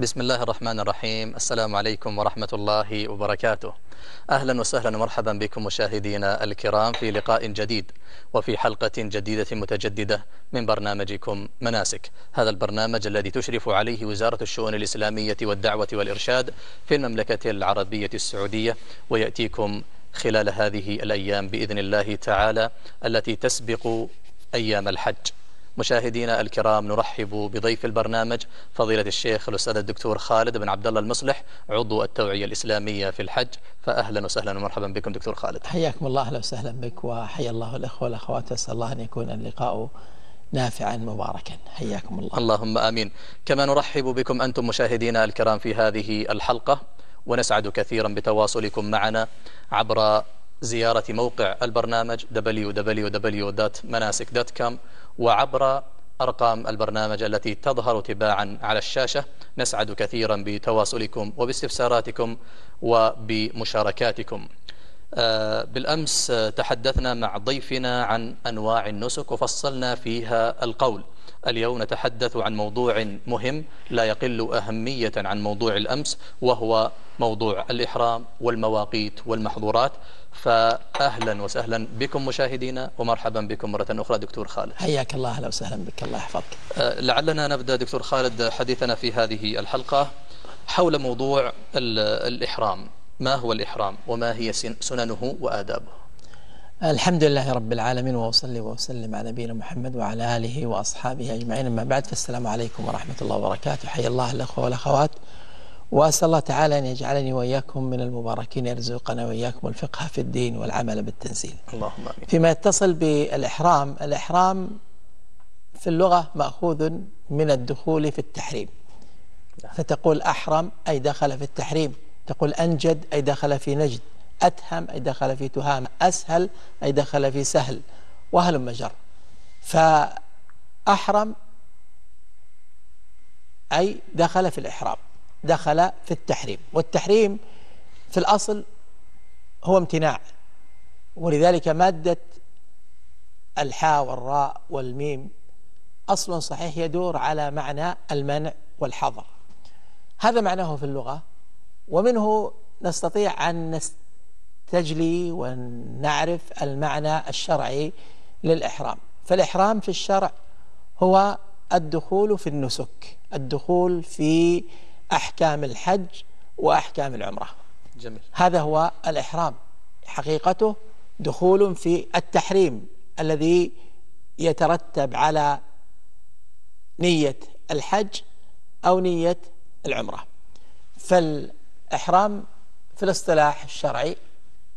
بسم الله الرحمن الرحيم. السلام عليكم ورحمة الله وبركاته. أهلا وسهلا ومرحبا بكم مشاهدينا الكرام في لقاء جديد وفي حلقة جديدة متجددة من برنامجكم مناسك، هذا البرنامج الذي تشرف عليه وزارة الشؤون الإسلامية والدعوة والإرشاد في المملكة العربية السعودية، ويأتيكم خلال هذه الأيام بإذن الله تعالى التي تسبق أيام الحج. مشاهدينا الكرام، نرحب بضيف البرنامج فضيلة الشيخ الأستاذ الدكتور خالد بن عبد الله المصلح، عضو التوعية الإسلامية في الحج. فأهلا وسهلا ومرحبا بكم دكتور خالد. حياكم الله، أهلا وسهلا بك، وحيا الله الأخوة والأخوات، أسأل الله أن يكون اللقاء نافعا مباركا، حياكم الله. اللهم آمين. كما نرحب بكم أنتم مشاهدينا الكرام في هذه الحلقة، ونسعد كثيرا بتواصلكم معنا عبر زيارة موقع البرنامج www.manasik.com وعبر أرقام البرنامج التي تظهر تباعا على الشاشة. نسعد كثيرا بتواصلكم وباستفساراتكم وبمشاركاتكم. بالأمس تحدثنا مع ضيفنا عن أنواع النسك وفصلنا فيها القول. اليوم نتحدث عن موضوع مهم لا يقل أهمية عن موضوع الأمس، وهو موضوع الإحرام والمواقيت والمحظورات. فأهلا وسهلا بكم مشاهدينا ومرحبا بكم مرة أخرى دكتور خالد. حياك الله، أهلا وسهلا بك، الله يحفظك. لعلنا نبدأ دكتور خالد حديثنا في هذه الحلقة حول موضوع الإحرام. ما هو الإحرام وما هي سننه وآدابه؟ الحمد لله رب العالمين، وأصلي وأسلم على نبينا محمد وعلى آله وأصحابه أجمعين، أما بعد، فالسلام عليكم ورحمة الله وبركاته. حيا الله الأخوة والأخوات، وأسأل الله تعالى أن يجعلني وإياكم من المباركين، يرزقنا وإياكم الفقه في الدين والعمل بالتنزيل. اللهم آمين. فيما يتصل بالإحرام، الإحرام في اللغة مأخوذ من الدخول في التحريم، فتقول أحرم أي دخل في التحريم، تقول أنجد أي دخل في نجد، أتهم أي دخل في تهامة، أسهل أي دخل في سهل، وهلم جر. فأحرم أي دخل في الإحرام، دخل في التحريم، والتحريم في الأصل هو امتناع، ولذلك مادة الحاء والراء والميم أصل صحيح يدور على معنى المنع والحظر، هذا معناه في اللغة، ومنه نستطيع أن تجلي ونعرف المعنى الشرعي للإحرام. فالإحرام في الشرع هو الدخول في النسك، الدخول في أحكام الحج وأحكام العمرة. جميل. هذا هو الإحرام، حقيقته دخول في التحريم الذي يترتب على نية الحج أو نية العمرة. فالإحرام في الاصطلاح الشرعي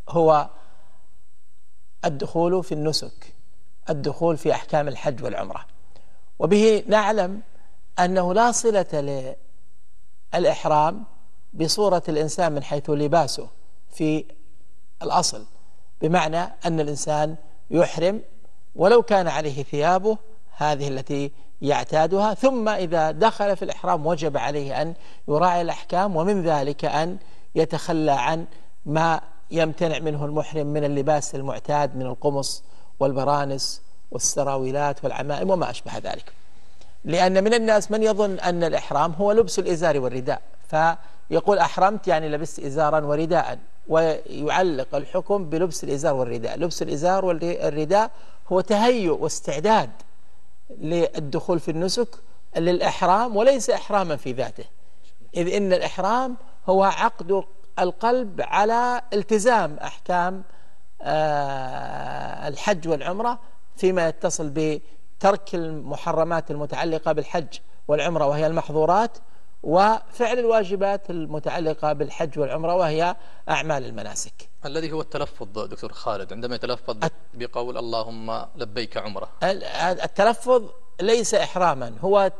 هو الدخول في النسك، الدخول في أحكام الحج والعمرة، وبه نعلم أنه لا صلة للإحرام بصورة الإنسان من حيث لباسه في الأصل، بمعنى أن الإنسان يحرم ولو كان عليه ثيابه هذه التي يعتادها، ثم إذا دخل في الإحرام وجب عليه أن يراعي الأحكام، ومن ذلك أن يتخلى عن ما يمتنع منه المحرم من اللباس المعتاد من القمص والبرانس والسراويلات والعمائم وما أشبه ذلك، لأن من الناس من يظن أن الإحرام هو لبس الإزار والرداء، فيقول أحرمت يعني لبست إزارا ورداء، ويعلق الحكم بلبس الإزار والرداء. لبس الإزار والرداء هو تهيؤ واستعداد للدخول في النسك للإحرام، وليس إحراما في ذاته، إذ إن الإحرام هو عقد القلب على التزام أحكام الحج والعمرة فيما يتصل بترك المحرمات المتعلقة بالحج والعمرة وهي المحظورات، وفعل الواجبات المتعلقة بالحج والعمرة وهي أعمال المناسك. الذي هو التلفظ دكتور خالد، عندما يتلفظ بقول اللهم لبيك عمرة، التلفظ ليس إحراما، هو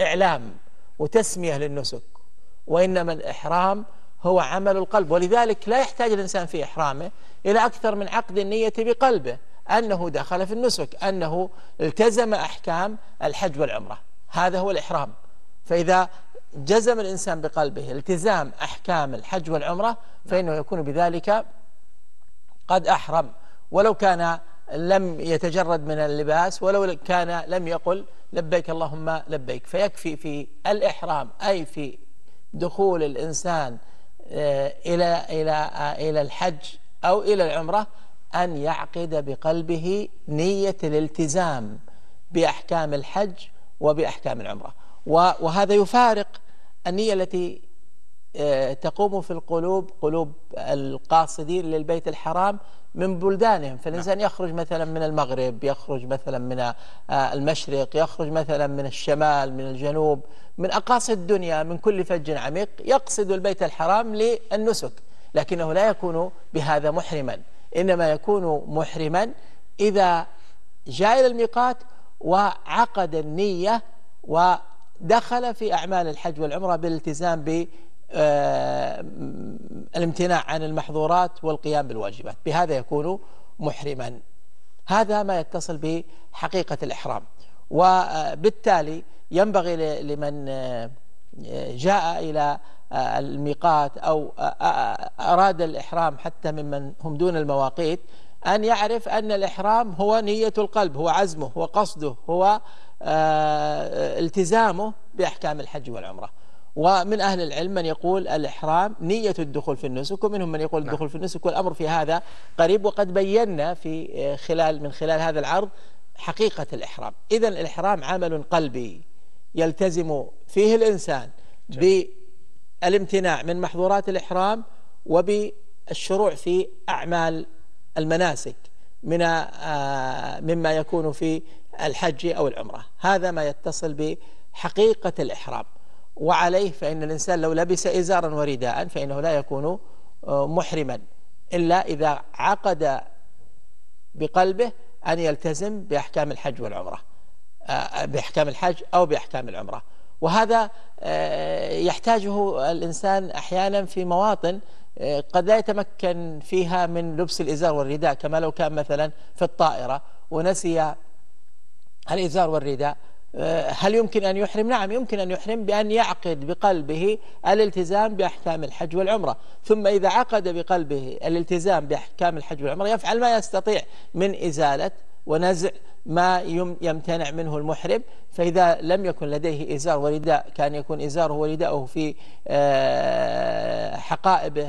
إعلام وتسمية للنسك، وإنما الإحرام هو عمل القلب، ولذلك لا يحتاج الإنسان في إحرامه إلى أكثر من عقد النية بقلبه أنه دخل في النسك، أنه التزم أحكام الحج والعمرة، هذا هو الإحرام. فإذا جزم الإنسان بقلبه التزام أحكام الحج والعمرة فإنه يكون بذلك قد أحرم، ولو كان لم يتجرد من اللباس ولو كان لم يقل لبيك اللهم لبيك، فيكفي في الإحرام أي في دخول الإنسان إلى إلى إلى الحج أو إلى العمرة أن يعقد بقلبه نية الالتزام بأحكام الحج وبأحكام العمرة، وهذا يفارق النية التي تقوم في القلوب، قلوب القاصدين للبيت الحرام من بلدانهم. فالإنسان يخرج مثلا من المغرب، يخرج مثلا من المشرق، يخرج مثلا من الشمال، من الجنوب، من أقاصي الدنيا، من كل فج عميق يقصد البيت الحرام للنسك، لكنه لا يكون بهذا محرما، إنما يكون محرما إذا جاء إلى الميقات وعقد النية ودخل في أعمال الحج والعمرة بالالتزام ب الامتناع عن المحظورات والقيام بالواجبات، بهذا يكون محرما. هذا ما يتصل بحقيقة الإحرام. وبالتالي ينبغي لمن جاء إلى الميقات أو أراد الإحرام حتى ممن هم دون المواقيت أن يعرف أن الإحرام هو نية القلب، هو عزمه، هو قصده، هو التزامه بأحكام الحج والعمرة. ومن أهل العلم من يقول الإحرام نية الدخول في النسك، ومنهم من يقول الدخول في النسك، والأمر في هذا قريب، وقد بينا في من خلال هذا العرض حقيقة الإحرام. إذا الإحرام عمل قلبي يلتزم فيه الإنسان بالامتناع من محظورات الإحرام وبالشروع في أعمال المناسك مما يكون في الحج أو العمرة. هذا ما يتصل بحقيقة الإحرام. وعليه فإن الإنسان لو لبس إزارا ورداء فإنه لا يكون محرما إلا إذا عقد بقلبه أن يلتزم بأحكام الحج والعمرة، بأحكام الحج أو بأحكام العمرة. وهذا يحتاجه الإنسان أحيانا في مواطن قد لا يتمكن فيها من لبس الإزار والرداء، كما لو كان مثلا في الطائرة ونسي الإزار والرداء، هل يمكن أن يحرم؟ نعم يمكن أن يحرم بأن يعقد بقلبه الالتزام بأحكام الحج والعمرة، ثم إذا عقد بقلبه الالتزام بأحكام الحج والعمرة يفعل ما يستطيع من إزالة ونزع ما يمتنع منه المحرم. فإذا لم يكن لديه إزار ورداء كان يكون إزاره ورداءه في حقائبه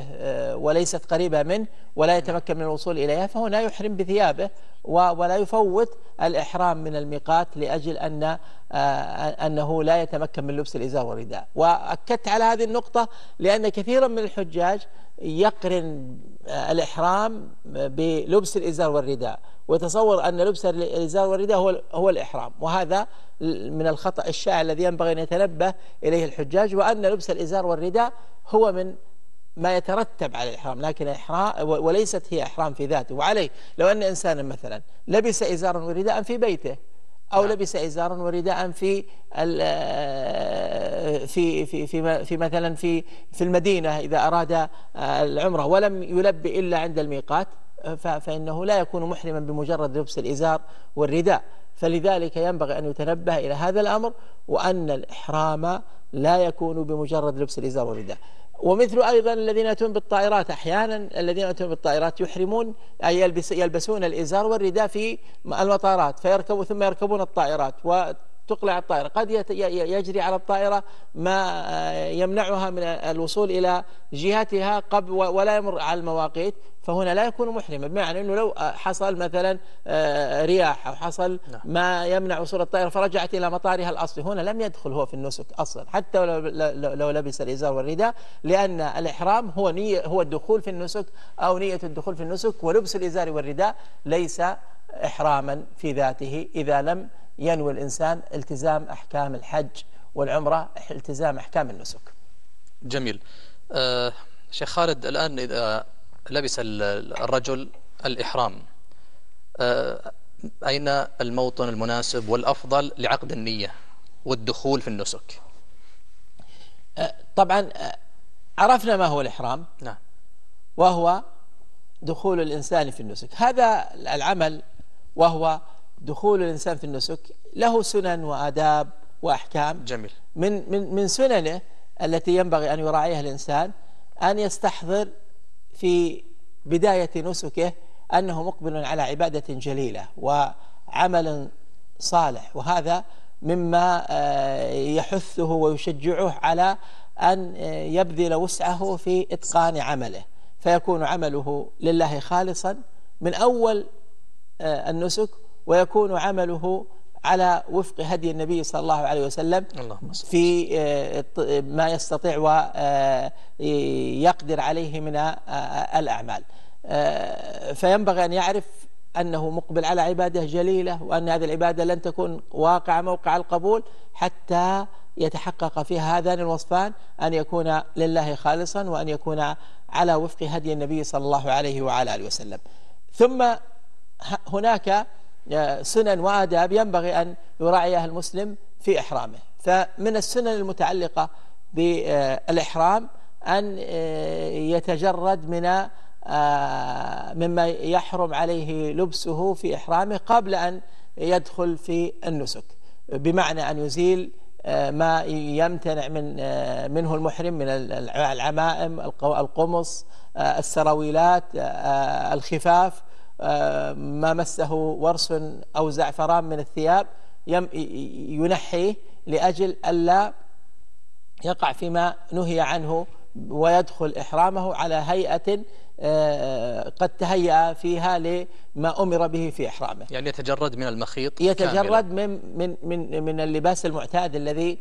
وليست قريبة منه ولا يتمكن من الوصول إليها، فهنا يحرم بثيابه ولا يفوت الإحرام من الميقات لأجل أنه لا يتمكن من لبس الإزار والرداء. وأكدت على هذه النقطة لأن كثيرا من الحجاج يقرن الإحرام بلبس الإزار والرداء ويتصور أن لبس الإزار والرداء هو الإحرام، وهذا من الخطأ الشائع الذي ينبغي أن يتنبه إليه الحجاج، وأن لبس الإزار والرداء هو من ما يترتب على الإحرام، لكن الإحرام وليست هي إحرام في ذاته. وعليه لو أن إنسانا مثلا لبس إزارا ورداء في بيته أو لبس إزارا ورداء في في في مثلا في المدينة إذا أراد العمرة ولم يلبي إلا عند الميقات، فإنه لا يكون محرما بمجرد لبس الإزار والرداء. فلذلك ينبغي أن يتنبه إلى هذا الأمر، وأن الإحرام لا يكون بمجرد لبس الإزار والرداء. ومثل أيضا الذين يأتون بالطائرات، أحيانا الذين يأتون بالطائرات يحرمون أي يلبسون الإزار والرداء في المطارات، فيركبوا ثم يركبون الطائرات وتقلع الطائرة، قد يجري على الطائرة ما يمنعها من الوصول إلى جهتها قبل ولا يمر على المواقيت، فهنا لا يكون محرما، بمعنى أنه لو حصل مثلا رياح أو حصل ما يمنع وصول الطائرة فرجعت إلى مطارها الأصلي، هنا لم يدخل هو في النسك أصلا حتى لو لبس الإزار والرداء، لأن الإحرام هو الدخول في النسك أو نية الدخول في النسك، ولبس الإزار والرداء ليس إحراما في ذاته إذا لم ينوي الإنسان التزام أحكام الحج والعمرة، التزام أحكام النسك. جميل. شيخ خالد، الآن إذا لبس الرجل الإحرام أين الموطن المناسب والأفضل لعقد النية والدخول في النسك؟ طبعا عرفنا ما هو الإحرام، نعم، وهو دخول الإنسان في النسك. هذا العمل وهو دخول الإنسان في النسك له سنن وآداب وأحكام. جميل. من سننه التي ينبغي أن يراعيها الإنسان أن يستحضر في بداية نسكه أنه مقبل على عبادة جليلة وعمل صالح، وهذا مما يحثه ويشجعه على أن يبذل وسعه في إتقان عمله، فيكون عمله لله خالصا من أول النسك، ويكون عمله على وفق هدي النبي صلى الله عليه وسلم في ما يستطيع ويقدر عليه من الأعمال. فينبغي أن يعرف أنه مقبل على عبادة جليلة، وأن هذه العبادة لن تكون واقع موقع القبول حتى يتحقق فيها هذان الوصفان، أن يكون لله خالصا وأن يكون على وفق هدي النبي صلى الله عليه وعلى آله وسلم. ثم هناك سنن وآداب ينبغي أن يراعيها المسلم في إحرامه، فمن السنن المتعلقة بالإحرام أن يتجرد من مما يحرم عليه لبسه في إحرامه قبل أن يدخل في النسك، بمعنى أن يزيل ما يمتنع منه المحرم من العمائم، القمص، السراويلات، الخفاف، ما مسه ورس أو زعفران من الثياب ينحيه لأجل ألا يقع فيما نهي عنه ويدخل إحرامه على هيئة قد تهيأ فيها لما أمر به في إحرامه. يعني يتجرد من المخيط، يتجرد من من من من اللباس المعتاد الذي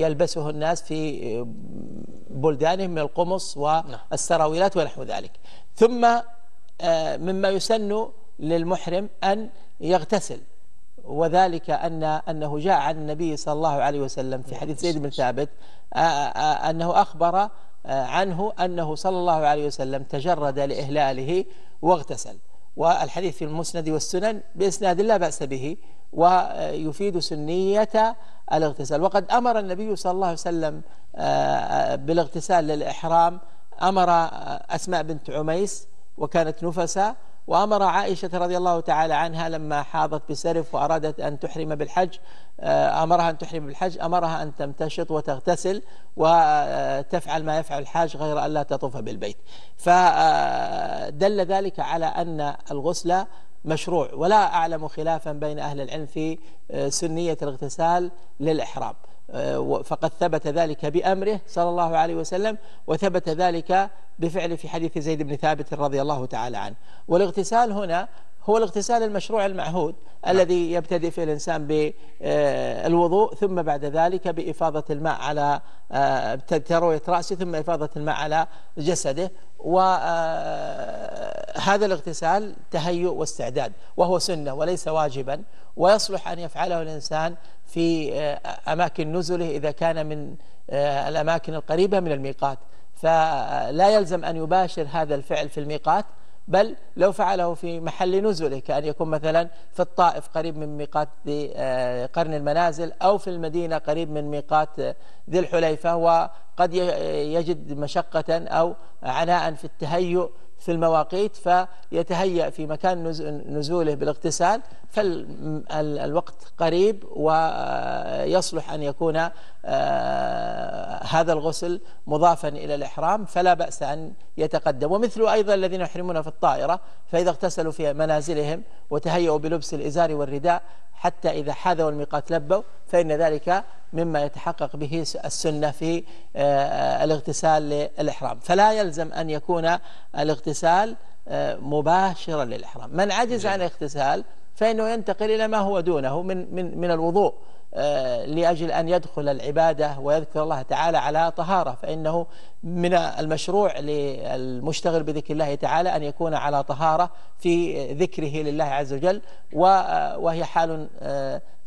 يلبسه الناس في بلدانهم من القمص والسراويلات ونحو ذلك. ثم مما يسن للمحرم أن يغتسل، وذلك أنه جاء عن النبي صلى الله عليه وسلم في حديث زيد بن ثابت أنه أخبر عنه أنه صلى الله عليه وسلم تجرد لإهلاله واغتسل، والحديث في المسند والسنن بإسناد لا بأس به، ويفيد سنية الاغتسال. وقد أمر النبي صلى الله عليه وسلم بالاغتسال للإحرام، أمر أسماء بنت عميس وكانت نفسا، وأمر عائشة رضي الله تعالى عنها لما حاضت بسرف وأرادت أن تحرم بالحج، أمرها أن تحرم بالحج، أمرها أن تمتشط وتغتسل وتفعل ما يفعل الحاج غير أن لا تطوف بالبيت، فدل ذلك على أن الغسل مشروع، ولا أعلم خلافا بين أهل العلم في سنية الاغتسال للإحرام، فقد ثبت ذلك بأمره صلى الله عليه وسلم، وثبت ذلك بفعل في حديث زيد بن ثابت رضي الله تعالى عنه. والاغتسال هنا هو الاغتسال المشروع المعهود الذي يبتدئ فيه الإنسان بالوضوء، ثم بعد ذلك بإفاضة الماء على تروية رأسه، ثم إفاضة الماء على جسده، وهذا الاغتسال تهيؤ واستعداد، وهو سنة وليس واجبا، ويصلح أن يفعله الإنسان في أماكن نزله إذا كان من الأماكن القريبة من الميقات، فلا يلزم أن يباشر هذا الفعل في الميقات، بل لو فعله في محل نزله كأن يكون مثلا في الطائف قريب من ميقات قرن المنازل، أو في المدينة قريب من ميقات ذي الحليفة، وقد يجد مشقة أو عناء في التهيؤ في المواقيت، فيتهيأ في مكان نزوله بالاغتسال، فالوقت قريب ويصلح أن يكون هذا الغسل مضافا إلى الإحرام، فلا بأس أن يتقدم. ومثل أيضا الذين يحرمون في الطائرة، فإذا اغتسلوا في منازلهم وتهيأوا بلبس الإزار والرداء حتى إذا حاذوا الميقات لبوا، فإن ذلك مما يتحقق به السنة في الاغتسال للإحرام، فلا يلزم أن يكون الاغتسال مباشرا للإحرام. من عجز عن الاغتسال فإنه ينتقل إلى ما هو دونه من من من الوضوء، لأجل أن يدخل العبادة ويذكر الله تعالى على طهارة، فإنه من المشروع للمشتغل بذكر الله تعالى أن يكون على طهارة في ذكره لله عز وجل، وهي حال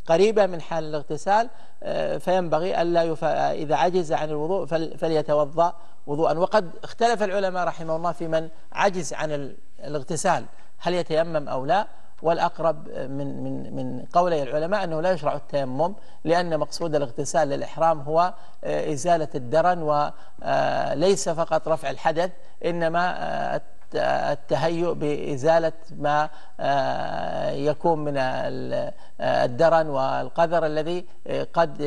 قريبة من حال الاغتسال، فينبغي ألا إذا عجز عن الوضوء فليتوضأ وضوءا. وقد اختلف العلماء رحمه الله في من عجز عن الاغتسال هل يتيمم أو لا، والأقرب من من من قولي العلماء أنه لا يشرع التيمم، لأن مقصود الاغتسال للإحرام هو إزالة الدرن، وليس فقط رفع الحدث، إنما التهيؤ بإزالة ما يكون من الدرن والقذر الذي قد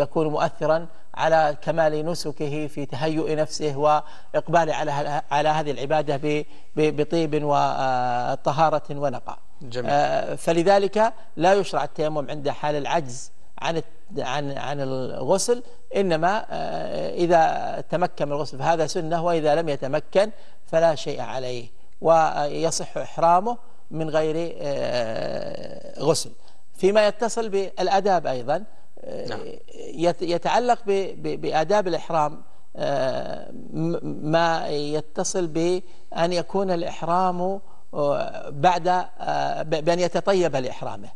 يكون مؤثرا على كمال نسكه في تهيؤ نفسه وإقبال على هذه العبادة بطيب وطهارة ونقاء. جميل. فلذلك لا يشرع التيمم عند حال العجز عن الغسل، إنما إذا تمكن من الغسل فهذا سنة، وإذا لم يتمكن فلا شيء عليه ويصح إحرامه من غير غسل. فيما يتصل بالآداب أيضا، نعم، يتعلق بآداب الإحرام ما يتصل بأن يكون الإحرام بأن يتطيب لإحرامه،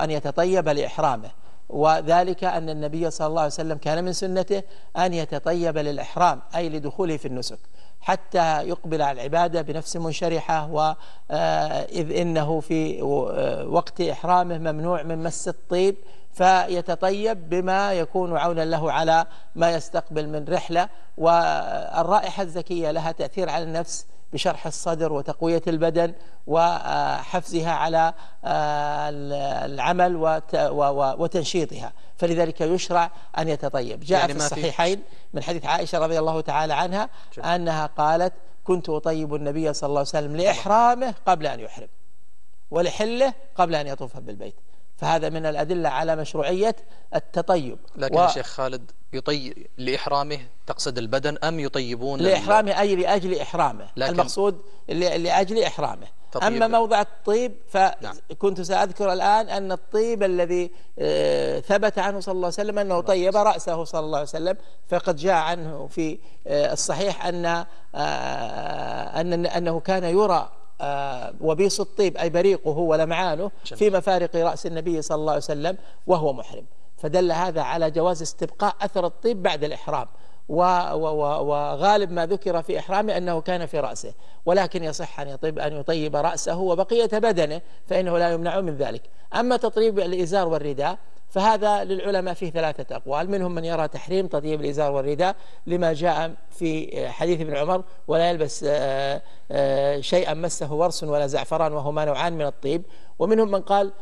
أن يتطيب لإحرامه، وذلك أن النبي صلى الله عليه وسلم كان من سنته أن يتطيب للإحرام، أي لدخوله في النسك، حتى يقبل على العبادة بنفس منشرحة، وإذ إنه في وقت إحرامه ممنوع من مس الطيب، فيتطيب بما يكون عونا له على ما يستقبل من رحلة. والرائحة الزكية لها تأثير على النفس بشرح الصدر وتقوية البدن وحفزها على العمل وتنشيطها، فلذلك يشرع أن يتطيب. جاء في الصحيحين من حديث عائشة رضي الله تعالى عنها أنها قالت: كنت أطيب النبي صلى الله عليه وسلم لإحرامه قبل أن يحرم، ولحله قبل أن يطوف بالبيت. فهذا من الأدلة على مشروعية التطيب. لكن الشيخ خالد، لإحرامه تقصد البدن أم يطيبون لإحرامه؟ أي لأجل إحرامه، المقصود لأجل إحرامه. أما موضع الطيب فكنت سأذكر الآن أن الطيب الذي ثبت عنه صلى الله عليه وسلم أنه طيب رأسه صلى الله عليه وسلم، فقد جاء عنه في الصحيح أنه كان يرى وبيص الطيب، أي بريقه ولمعانه، في مفارق رأس النبي صلى الله عليه وسلم وهو محرم، فدل هذا على جواز استبقاء أثر الطيب بعد الإحرام. وغالب ما ذكر في إحرامه أنه كان في رأسه، ولكن يصح أن يطيب رأسه وبقية بدنه، فإنه لا يمنع من ذلك. أما تطيب الإزار والرداء فهذا للعلماء فيه ثلاثة أقوال، منهم من يرى تحريم تطيب الإزار والرداء لما جاء في حديث ابن عمر: ولا يلبس شيئا مسه ورس ولا زعفران، وهما نوعان من الطيب. ومنهم من قال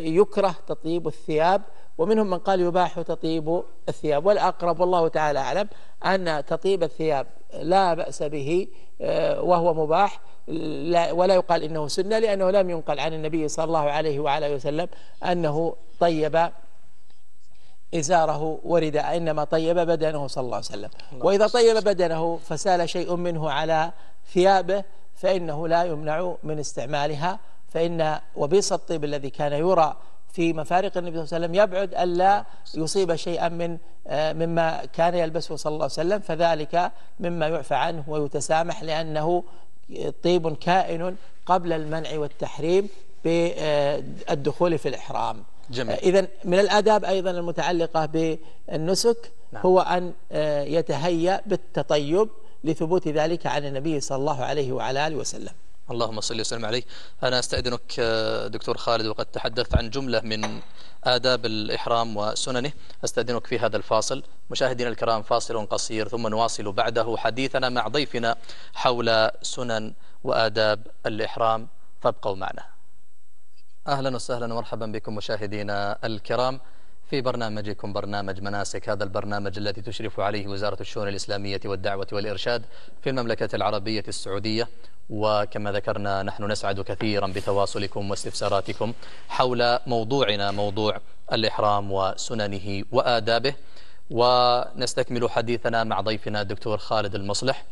يكره تطيب الثياب، ومنهم من قال يباح تطيب الثياب. والأقرب والله تعالى أعلم أن تطيب الثياب لا بأس به وهو مباح، ولا يقال إنه سنة، لأنه لم ينقل عن النبي صلى الله عليه وعلى وسلم أنه طيب إزاره ورداء، إنما طيب بدنه صلى الله عليه وسلم. وإذا طيب بدنه فسال شيء منه على ثيابه فإنه لا يمنع من استعمالها، فإن وبيص الطيب الذي كان يرى في مفارق النبي صلى الله عليه وسلم يبعد ألا يصيب شيئا مما كان يلبسه صلى الله عليه وسلم، فذلك مما يعفى عنه ويتسامح، لأنه طيب كائن قبل المنع والتحريم بالدخول في الإحرام. إذن من الآداب أيضا المتعلقة بالنسك هو أن يتهيأ بالتطيب لثبوت ذلك عن النبي صلى الله عليه وعلى آله وسلم. اللهم صل وسلم عليه. أنا أستأذنك دكتور خالد، وقد تحدثت عن جملة من آداب الإحرام وسننه، أستأذنك في هذا الفاصل. مشاهدينا الكرام، فاصل قصير ثم نواصل بعده حديثنا مع ضيفنا حول سنن وآداب الإحرام، فابقوا معنا. أهلا وسهلا ومرحبا بكم مشاهدينا الكرام في برنامجكم برنامج مناسك، هذا البرنامج الذي تشرف عليه وزارة الشؤون الإسلامية والدعوة والإرشاد في المملكة العربية السعودية. وكما ذكرنا نحن نسعد كثيرا بتواصلكم واستفساراتكم حول موضوعنا، موضوع الإحرام وسننه وآدابه، ونستكمل حديثنا مع ضيفنا الدكتور خالد المصلح.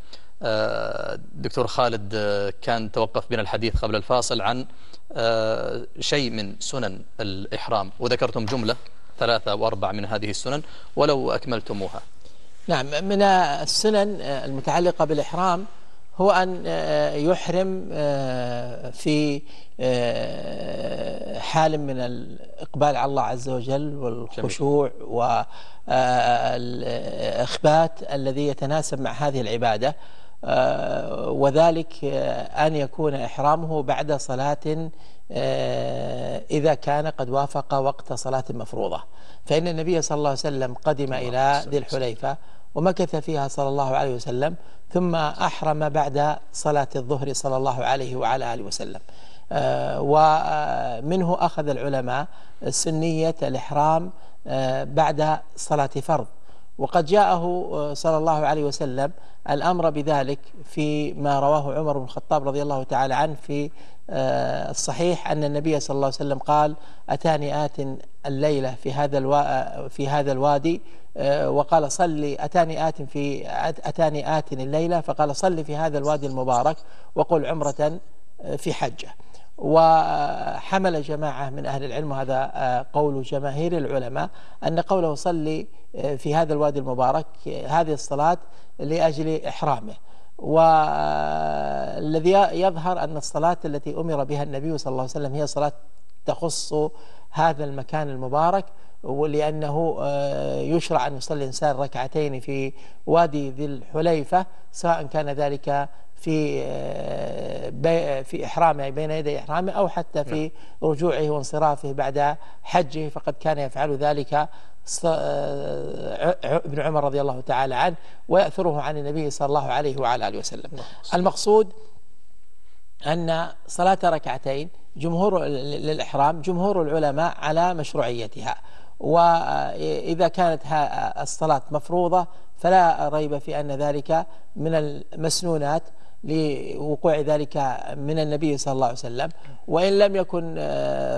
دكتور خالد، كان توقف بنا الحديث قبل الفاصل عن شيء من سنن الإحرام، وذكرتم جملة 3 و4 من هذه السنن، ولو أكملتموها. نعم، من السنن المتعلقة بالإحرام هو أن يحرم في حال من الإقبال على الله عز وجل والخشوع والإخبات الذي يتناسب مع هذه العبادة، وذلك أن يكون إحرامه بعد صلاة إذا كان قد وافق وقت صلاة مفروضة. فإن النبي صلى الله عليه وسلم قدم إلى ذي الحليفة ومكث فيها صلى الله عليه وسلم، ثم أحرم بعد صلاة الظهر صلى الله عليه وعلى آله وسلم. ومنه أخذ العلماء سنية الإحرام بعد صلاة فرض، وقد جاءه صلى الله عليه وسلم الأمر بذلك فيما رواه عمر بن الخطاب رضي الله تعالى عنه في الصحيح، أن النبي صلى الله عليه وسلم قال: أتاني آت الليلة في هذا الوادي، وقال صلي، أتاني آت الليلة فقال صلي في هذا الوادي المبارك وقل عمرة في حجة. وحمل جماعة من أهل العلم، وهذا قول جماهير العلماء، أن قوله صلي في هذا الوادي المبارك هذه الصلاة لأجل إحرامه. والذي يظهر أن الصلاة التي أمر بها النبي صلى الله عليه وسلم هي صلاة تخص هذا المكان المبارك، ولأنه يشرع أن يصلي الإنسان ركعتين في وادي ذي الحليفة، سواء كان ذلك في إحرامه بين يدي إحرامه أو حتى في رجوعه وانصرافه بعد حجه، فقد كان يفعل ذلك ابن عمر رضي الله تعالى عنه، ويأثره عن النبي صلى الله عليه وعلى آله وسلم. المقصود أن صلاة ركعتين جمهور العلماء على مشروعيتها، وإذا كانت الصلاة مفروضة فلا ريب في أن ذلك من المسنونات لوقوع ذلك من النبي صلى الله عليه وسلم، وإن لم يكن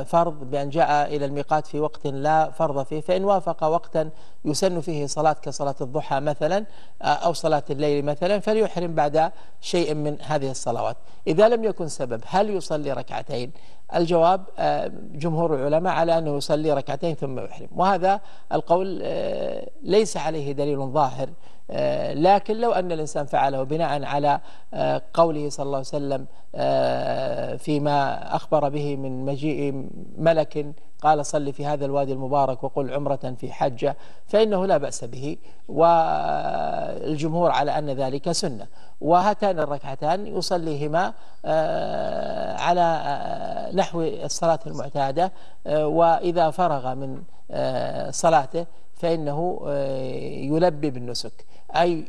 فرض بأن جاء إلى الميقات في وقت لا فرض فيه، فإن وافق وقتا يسن فيه صلاة كصلاة الضحى مثلا أو صلاة الليل مثلا فليحرم بعد شيء من هذه الصلوات. إذا لم يكن سبب هل يصلي ركعتين؟ الجواب جمهور العلماء على أنه يصلي ركعتين ثم يحرم، وهذا القول ليس عليه دليل ظاهر، لكن لو أن الإنسان فعله بناء على قوله صلى الله عليه وسلم فيما أخبر به من مجيء ملك قال صلي في هذا الوادي المبارك وقل عمرة في حجة، فإنه لا بأس به، والجمهور على أن ذلك سنة. وهاتان الركعتان يصليهما على نحو الصلاة المعتادة، وإذا فرغ من صلاته فإنه يلبي بالنسك، أي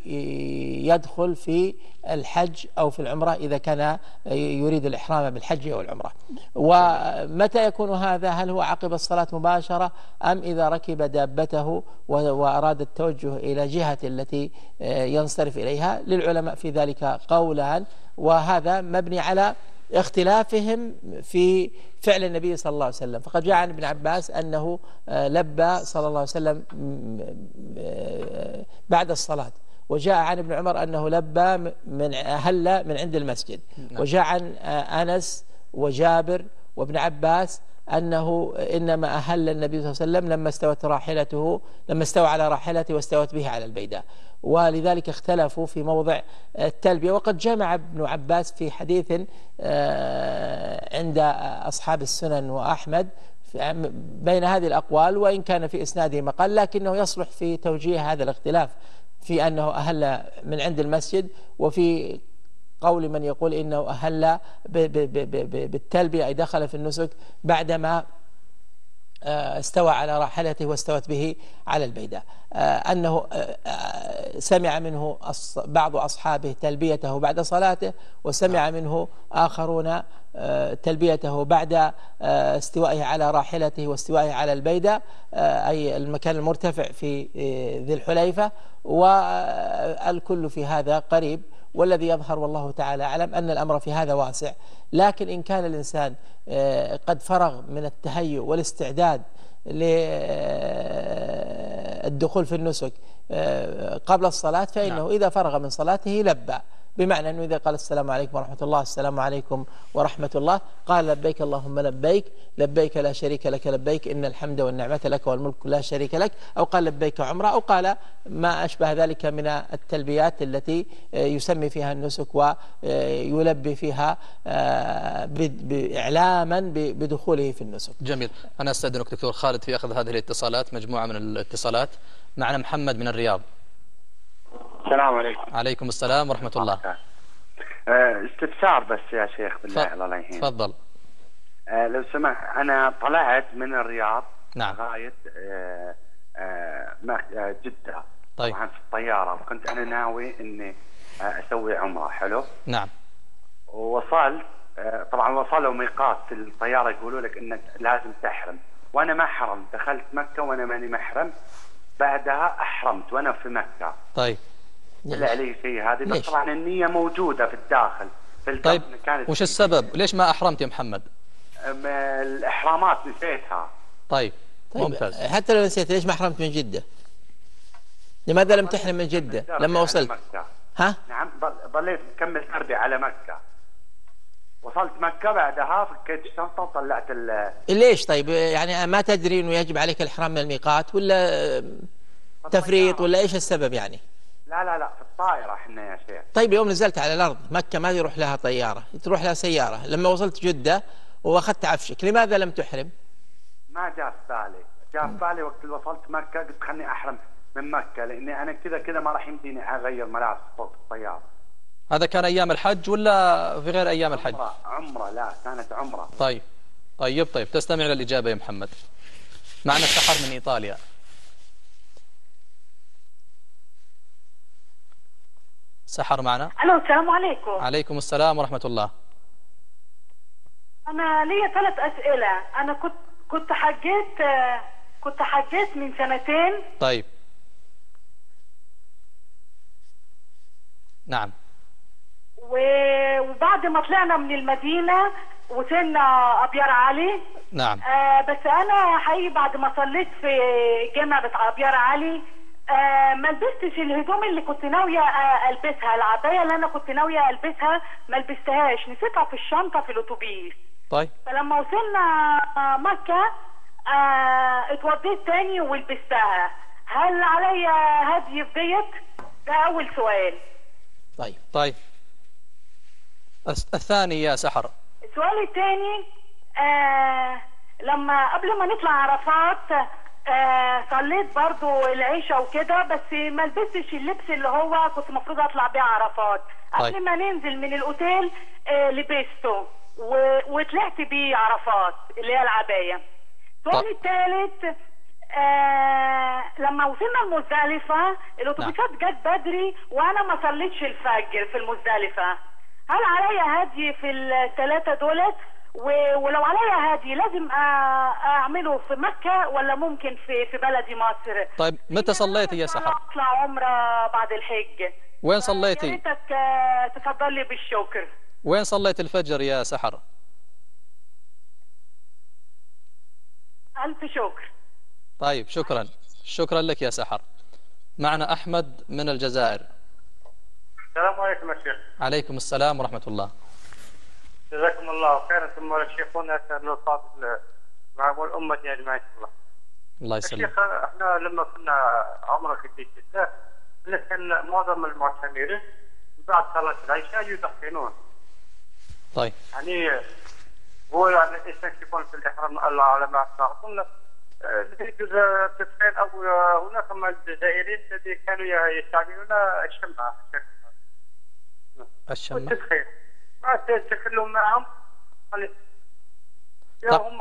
يدخل في الحج أو في العمرة إذا كان يريد الإحرام بالحج أو العمرة. ومتى يكون هذا؟ هل هو عقب الصلاة مباشرة أم إذا ركب دابته وأراد التوجه إلى جهة التي ينصرف إليها؟ للعلماء في ذلك قولان، وهذا مبني على اختلافهم في فعل النبي صلى الله عليه وسلم، فقد جاء عن ابن عباس أنه لبى صلى الله عليه وسلم بعد الصلاة، وجاء عن ابن عمر أنه لبى من هلا من عند المسجد، وجاء عن أنس وجابر وابن عباس أنه إنما أهل النبي صلى الله عليه وسلم لما استوى على راحلته واستوت به على البيداء، ولذلك اختلفوا في موضع التلبية. وقد جمع ابن عباس في حديث عند أصحاب السنن وأحمد بين هذه الأقوال، وإن كان في إسناده مقال، لكنه يصلح في توجيه هذا الاختلاف في أنه أهل من عند المسجد، وفي قول من يقول إنه أهل بالتلبية أي دخل في النسك بعدما استوى على راحلته واستوت به على البيداء، أنه سمع منه بعض أصحابه تلبيته بعد صلاته، وسمع منه آخرون تلبيته بعد استوائه على راحلته واستوائه على البيداء أي المكان المرتفع في ذي الحليفة، والكل في هذا قريب. والذي يظهر والله تعالى أعلم أن الأمر في هذا واسع، لكن إن كان الإنسان قد فرغ من التهيؤ والاستعداد للدخول في النسك قبل الصلاة، فإنه إذا فرغ من صلاته لبى، بمعنى أنه إذا قال السلام عليكم ورحمة الله، السلام عليكم ورحمة الله، قال لبيك اللهم لبيك، لبيك لا شريك لك لبيك، إن الحمد والنعمة لك والملك لا شريك لك، أو قال لبيك عمرة، أو قال ما أشبه ذلك من التلبيات التي يسمي فيها النسك ويلبي فيها إعلاما بدخوله في النسك. جميل، أنا أستأذنك دكتور خالد في أخذ هذه الاتصالات، مجموعة من الاتصالات. معنا محمد من الرياض. السلام عليكم. عليكم السلام ورحمة الله. استفسار بس يا شيخ بالله الله يهينك. تفضل. لو سمحت، أنا طلعت من الرياض لغاية جدة. طيب. طبعا في الطيارة، وكنت أنا ناوي إني أسوي عمرة. حلو. نعم. ووصلت، طبعا وصلوا ميقات في الطيارة يقولوا لك إنك لازم تحرم، وأنا ما حرمت، دخلت مكة وأنا ماني محرم، بعدها أحرمت وأنا في مكة. طيب لا لي شيء هذه، بس طبعا النية موجودة في الداخل في القبر. طيب كانت وش السبب؟ ليش ما أحرمت يا محمد؟ الإحرامات نسيتها. طيب ممتاز. حتى لو نسيت ليش ما أحرمت من جدة؟ لماذا لم تحرم من جدة لما وصلت؟ ها؟ نعم ضليت مكمل دربي على مكة، وصلت مكة بعدها فكيت الشنطة وطلعت ال. ليش طيب؟ يعني ما تدري انه يجب عليك الإحرام من الميقات ولا تفريط ولا ايش السبب يعني؟ لا لا لا في الطائرة احنا يا شيخ. طيب يوم نزلت على الأرض مكة ما يروح لها طيارة، تروح لها سيارة، لما وصلت جدة واخذت عفشك لماذا لم تحرم؟ ما جاء في بالي، جاء في بالي وقت اللي وصلت مكة قلت خلني أحرم من مكة، لأني أنا كذا كذا ما راح يمديني أغير ملابس فوق الطيارة. هذا كان أيام الحج ولا في غير أيام الحج؟ عمرة لا كانت عمرة. طيب طيب طيب تستمع للإجابة يا محمد. معنا سحر من إيطاليا. سحر معنا. ألو السلام عليكم. عليكم السلام ورحمة الله. أنا لي 3 أسئلة، أنا كنت حجيت من 2 سنين. طيب نعم. وبعد ما طلعنا من المدينة وصلنا أبيار علي. نعم. بس أنا حقيقي بعد ما صليت في جامعة أبيار علي ما لبستش الهدوم اللي كنت ناوية ألبسها، العباية اللي أنا كنت ناوية ألبسها ما لبستهاش، نسيتها في الشنطة في الأتوبيس. طيب. فلما وصلنا مكة اتوضيت تاني ولبستها، هل عليا هدي في ديت؟ ده أول سؤال. طيب طيب. الثاني يا سحر. السؤال الثاني لما قبل ما نطلع عرفات صليت برضو العشاء وكده، بس ما لبستش اللبس اللي هو كنت المفروض اطلع بيه عرفات. قبل طيب. ما ننزل من الاوتيل لبسته وطلعت بيه عرفات اللي هي العبايه. السؤال طيب. الثالث لما وصلنا المزدلفه الاتوبيسات جت بدري وانا ما صليتش الفجر في المزدلفه، هل عليا هدي في الثلاثه دولت؟ ولو عليا هدي لازم اعمله في مكه ولا ممكن في بلدي مصر؟ طيب متى صليتي يا سحر؟ اطلع عمره بعد الحج. وين صليتي؟ يا ريتك تفضل لي بالشكر. وين صليت الفجر يا سحر؟ الف شكر. طيب شكرا شكرا لك يا سحر. معنا احمد من الجزائر. السلام عليكم يا شيخ. عليكم السلام ورحمه الله. جزاكم الله خيرا ثم الشيخون اسال الله الصادق مع والامه اجمعين. الله يسلمك. الشيخ احنا لما كنا عمره في جده كان معظم المعتمرين بعد صلاه العشاء يدخنون. طيب. يعني هو يعني الانسان يكون في الاحرام على ما اعتقد تدخين او هناك من الجزائريين الذين كانوا يستعملون الشمعه. الشمعه؟ التدخين. ما تتكلم معهم.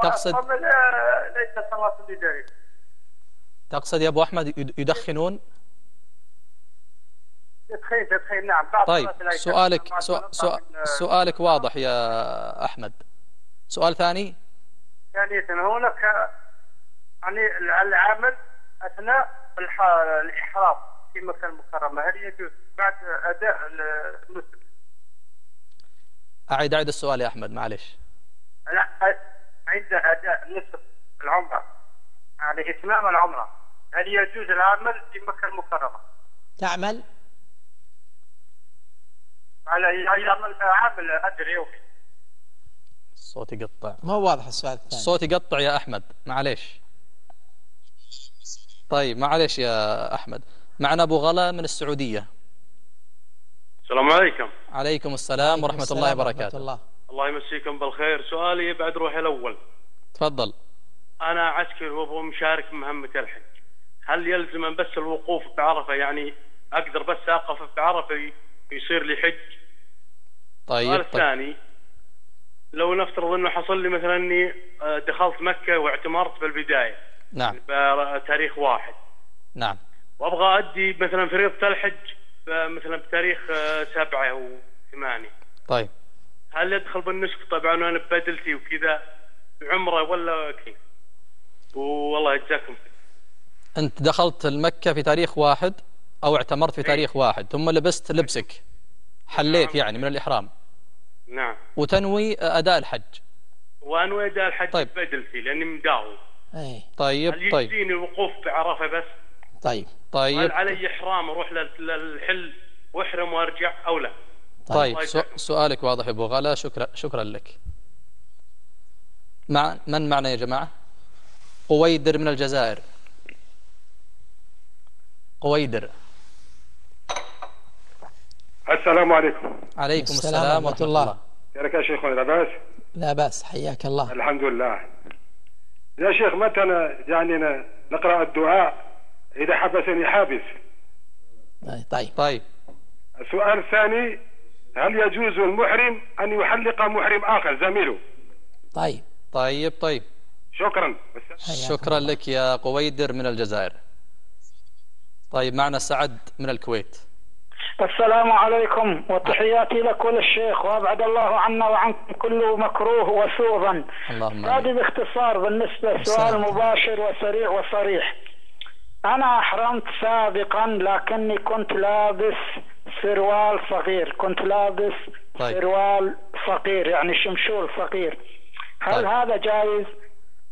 تقصد ليس صلاة الإدارية. تقصد يا أبو أحمد يدخنون؟ تدخين نعم. طيب سؤالك واضح يا أحمد. سؤال ثاني؟ ثانية هناك يعني العمل أثناء الإحرام في مكة المكرمة هل يجوز بعد أداء المسلم؟ أعيد السؤال يا أحمد معلش. لا عند أداء نصف العمرة يعني إتمام العمرة هل يجوز العمل في مكة المكرمة؟ تعمل؟ على يعمل عمل أجر يومي. الصوت يقطع. ما هو واضح السؤال الثاني. الصوت يقطع يا أحمد معلش. طيب معلش يا أحمد. معنا أبو غلا من السعودية. السلام عليكم. عليكم السلام ورحمة الله وبركاته. الله يمسيكم بالخير. سؤالي بعد روحي الأول. تفضل. أنا عسكري ومشارك مهمة الحج، هل يلزم بس الوقوف بعرفة؟ يعني أقدر بس أقف بعرفة يصير لي حج؟ طيب. السؤال الثاني لو نفترض أنه حصل لي مثلا أني دخلت مكة واعتمرت بالبداية. نعم. بتاريخ 1. نعم. وأبغى أدي مثلا فريضة الحج مثلا بتاريخ 7 و 8. طيب. هل يدخل بالنسك طبعا وانا ببدلتي وكذا عمره ولا كيف؟ والله يجزاكم. أنت دخلت المكة في تاريخ واحد أو اعتمرت في تاريخ واحد ثم لبست لبسك حليت يعني من الإحرام. نعم. وتنوي أداء الحج. وأنوي أداء الحج بدلتي لأني مداوم. أي. طيب. هل يجزيني الوقوف بعرفة بس؟ طيب. طيب. هل علي إحرام أروح للحل وأحرم وأرجع أو لا؟ طيب. طيب. سؤالك واضح يا أبو غلا، شكرا لك. مع من معنا يا جماعة؟ قويدر من الجزائر. قويدر. السلام عليكم. عليكم السلام ورحمة الله. كيفك يا شيخ؟ لا بأس. لا بأس، حياك الله. الحمد لله. يا شيخ متى يعني نقرأ الدعاء إذا حبسني حابس؟ طيب. طيب. السؤال الثاني، هل يجوز المحرم أن يحلق محرم آخر زميله؟ طيب. طيب طيب. شكرا. شكرا لك يا قويدر من الجزائر. طيب معنا سعد من الكويت. السلام عليكم وتحياتي لكل الشيخ وأبعد الله عنا وعن كل مكروه وسوء. هذه باختصار بالنسبة للسؤال مباشر وسريع وصريح. أنا أحرمت سابقا لكني كنت لابس سروال صغير، كنت لابس سروال صغير يعني شمشول صغير. هل هذا جائز؟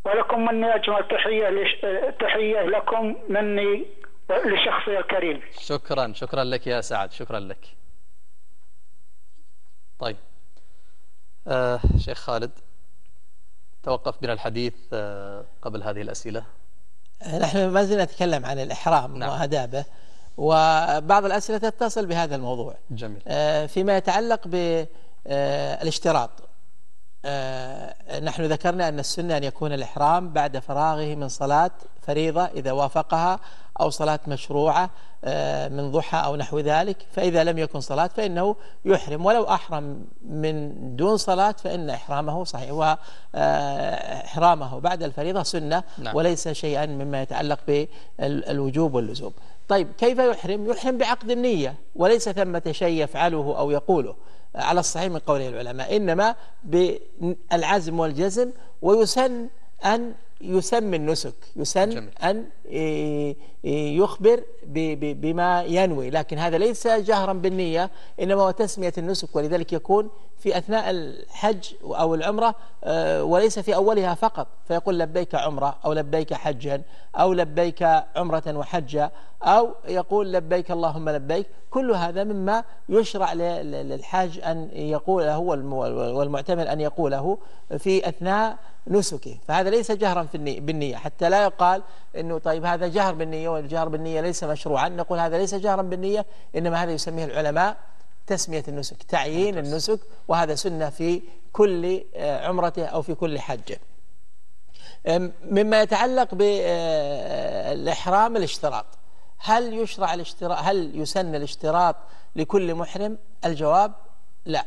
ولكم مني أجمل تحية لكم مني لشخصي الكريم. شكرا، شكرا لك يا سعد، شكرا لك. طيب شيخ خالد، توقف بنا الحديث قبل هذه الأسئلة. نحن ما زلنا نتكلم عن الإحرام. نعم. وآدابه، وبعض الأسئلة تتصل بهذا الموضوع. جميل. فيما يتعلق بالاشتراط، نحن ذكرنا أن السنة أن يكون الإحرام بعد فراغه من صلاة فريضة إذا وافقها، أو صلاة مشروعة من ضحى أو نحو ذلك. فإذا لم يكن صلاة فإنه يحرم، ولو أحرم من دون صلاة فإن إحرامه صحيح، وإحرامه بعد الفريضة سنة. نعم. وليس شيئا مما يتعلق بالوجوب واللزوم. طيب كيف يحرم؟ يحرم بعقد النية، وليس ثمة شيء يفعله أو يقوله على الصحيح من قوله العلماء، إنما بالعزم والجزم. ويسن أن يسمي النسك، يسن. جميل. أن يخبر بما ينوي، لكن هذا ليس جهرا بالنية إنما تسمية النسك، ولذلك يكون في أثناء الحج أو العمرة وليس في أولها فقط، فيقول لبيك عمرة أو لبيك حجا أو لبيك عمرة وحجة، أو يقول لبيك اللهم لبيك. كل هذا مما يشرع للحاج أن يقوله والمعتمر أن يقوله في أثناء نسكه، فهذا ليس جهرا بالنية، حتى لا يقال أنه طيب هذا جهر بالنية والجهر بالنية ليس مشروعا. نقول هذا ليس جهرا بالنية، إنما هذا يسميه العلماء تسمية النسك، تعيين النسك، وهذا سنة في كل عمرته أو في كل حجة. مما يتعلق بالإحرام الاشتراط، هل يشرع الاشتراط؟ هل يسن الاشتراط لكل محرم؟ الجواب لا،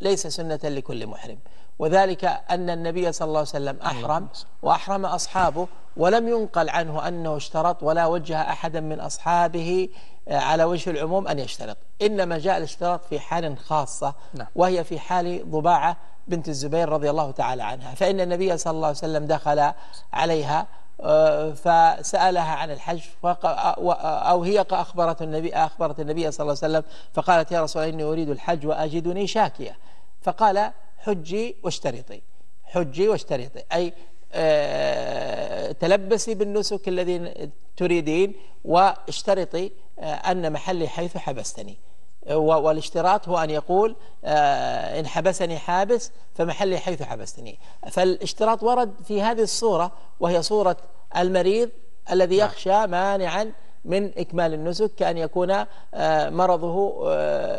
ليس سنة لكل محرم، وذلك أن النبي صلى الله عليه وسلم أحرم وأحرم أصحابه، ولم ينقل عنه أنه اشترط، ولا وجه أحدا من أصحابه على وجه العموم أن يشترط، إنما جاء الاشتراط في حال خاصة، وهي في حال ضباعة بنت الزبير رضي الله تعالى عنها، فإن النبي صلى الله عليه وسلم دخل عليها فسألها عن الحج، أو هي أخبرت النبي صلى الله عليه وسلم فقالت يا رسول الله إني أريد الحج وأجدني شاكية، فقال حجي واشترطي، حجي واشترطي، أي تلبسي بالنسك الذي تريدين واشترطي أن محلي حيث حبستني. والاشتراط هو أن يقول إن حبسني حابس فمحلي حيث حبستني. فالاشتراط ورد في هذه الصورة، وهي صورة المريض الذي يخشى مانعا من إكمال النسك، كأن يكون مرضه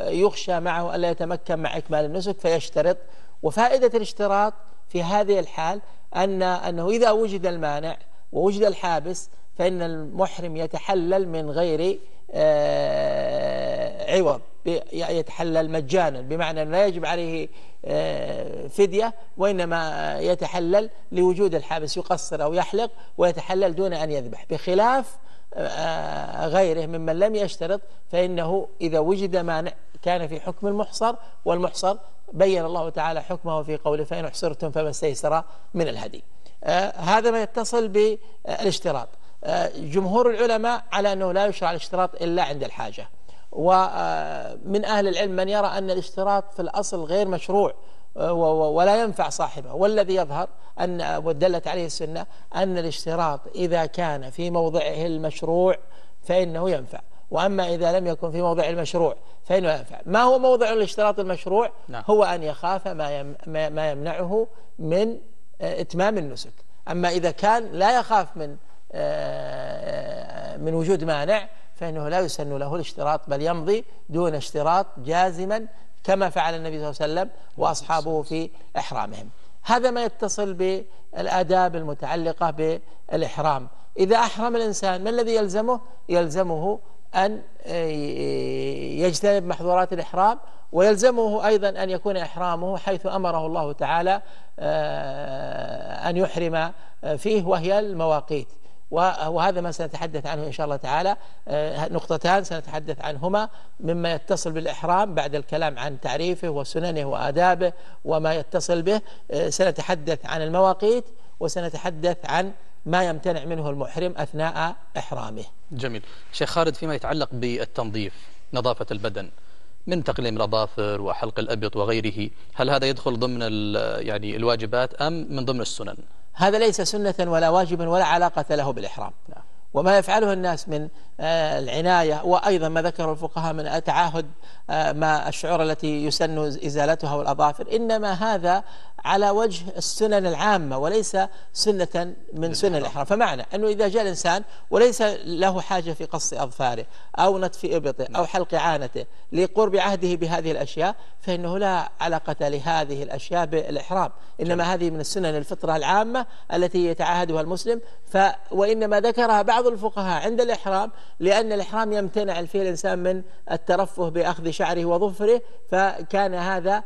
يخشى معه ألا يتمكن مع إكمال النسك فيشترط. وفائدة الاشتراط في هذه الحال أنه إذا وجد المانع ووجد الحابس فإن المحرم يتحلل من غير عوض، يتحلل مجانا، بمعنى لا يجب عليه فدية، وإنما يتحلل لوجود الحابس، يقصر أو يحلق ويتحلل دون أن يذبح، بخلاف غيره ممن لم يشترط، فإنه إذا وجد مانع كان في حكم المحصر، والمحصر بين الله تعالى حكمه في قوله فإن أحصرتم فما استيسر من الهدي. هذا ما يتصل بالاشتراط. جمهور العلماء على أنه لا يشرع الاشتراط إلا عند الحاجة، ومن أهل العلم من يرى أن الاشتراط في الأصل غير مشروع ولا ينفع صاحبه، والذي يظهر أن ودلت عليه السنة أن الاشتراط إذا كان في موضعه المشروع فإنه ينفع، وأما إذا لم يكن في موضع المشروع فإنه ينفع. ما هو موضع الاشتراط المشروع؟ هو أن يخاف ما يمنعه من إتمام النسك. أما إذا كان لا يخاف من وجود مانع فإنه لا يسن له الاشتراط، بل يمضي دون اشتراط جازما كما فعل النبي صلى الله عليه وسلم وأصحابه في إحرامهم. هذا ما يتصل بالآداب المتعلقة بالإحرام. إذا أحرم الإنسان ما الذي يلزمه؟ يلزمه أن يجتنب محظورات الإحرام، ويلزمه أيضا أن يكون إحرامه حيث أمره الله تعالى أن يحرم فيه، وهي المواقيت. وهذا ما سنتحدث عنه إن شاء الله تعالى، نقطتان سنتحدث عنهما مما يتصل بالإحرام بعد الكلام عن تعريفه وسننه وآدابه وما يتصل به. سنتحدث عن المواقيت وسنتحدث عن ما يمتنع منه المحرم أثناء إحرامه. جميل. شيخ خالد، فيما يتعلق بالتنظيف، نظافة البدن من تقليم الأظافر وحلق الأبط وغيره، هل هذا يدخل ضمن يعني الواجبات أم من ضمن السنن؟ هذا ليس سنة ولا واجبا ولا علاقة له بالإحرام. وما يفعله الناس من العناية، وأيضا ما ذكر الفقهاء من التعاهد ما الشعور التي يسن إزالتها والأظافر، إنما هذا على وجه السنن العامة وليس سنة من سنن الإحرام. فمعنى أنه إذا جاء الإنسان وليس له حاجة في قص أظفاره أو نتف إبطه أو حلق عانته لقرب عهده بهذه الأشياء، فإنه لا علاقة لهذه الأشياء بالإحرام، إنما هذه من السنن الفطرة العامة التي يتعاهدها المسلم. وإنما ذكرها بعض الفقهاء عند الإحرام لأن الإحرام يمتنع فيه الإنسان من الترفه بأخذ شعره وظفره، فكان هذا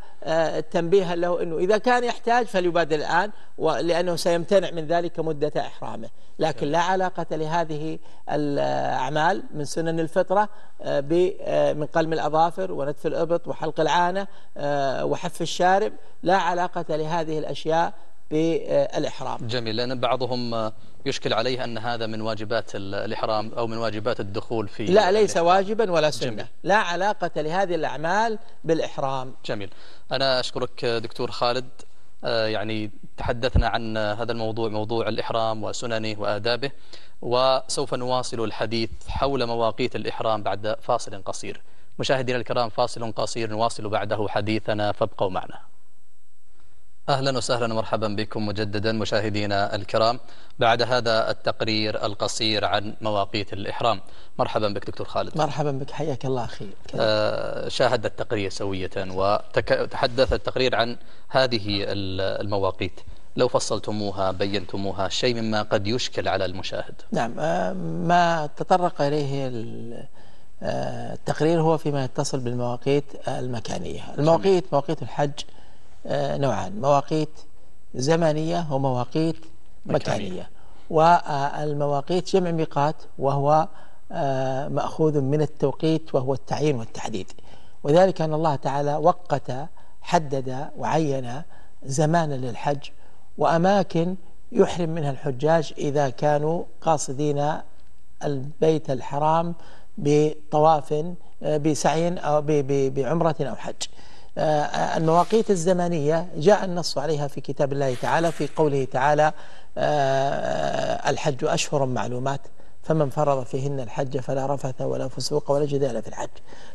تنبيها له أنه إذا كان يحتاج فليبادر الآن، لأنه سيمتنع من ذلك مدة إحرامه. لكن لا علاقة لهذه الأعمال من سنن الفطرة من قلم الأظافر ونتف الإبط وحلق العانة وحف الشارب، لا علاقة لهذه الأشياء بالإحرام. جميل. لأن بعضهم يشكل عليه أن هذا من واجبات الإحرام أو من واجبات الدخول في لا، ليس واجبا ولا سنة. جميل. لا علاقة لهذه الأعمال بالإحرام. جميل. أنا أشكرك دكتور خالد، يعني تحدثنا عن هذا الموضوع، موضوع الإحرام وسننه وآدابه، وسوف نواصل الحديث حول مواقيت الإحرام بعد فاصل قصير. مشاهدينا الكرام، فاصل قصير نواصل بعده حديثنا، فابقوا معنا. أهلا وسهلا ومرحبا بكم مجددا مشاهدينا الكرام بعد هذا التقرير القصير عن مواقيت الإحرام. مرحبا بك دكتور خالد. مرحبا بك، حياك الله أخي. شاهد التقرير سوية وتحدث التقرير عن هذه المواقيت، لو فصلتموها بينتموها شيء مما قد يشكل على المشاهد. نعم، ما تطرق إليه التقرير هو فيما يتصل بالمواقيت المكانية. المواقيت، مواقيت الحج نوعان: مواقيت زمنية ومواقيت مكانية. والمواقيت جمع ميقات، وهو مأخوذ من التوقيت وهو التعيين والتحديد، وذلك أن الله تعالى وقت، حدد وعين زمانا للحج وأماكن يحرم منها الحجاج إذا كانوا قاصدين البيت الحرام بطواف بسعي أو بعمرة أو حج. المواقيت الزمنية جاء النص عليها في كتاب الله تعالى في قوله تعالى: الحج أشهر معلومات فمن فرض فيهن الحج فلا رفث ولا فسوق ولا جدال في الحج.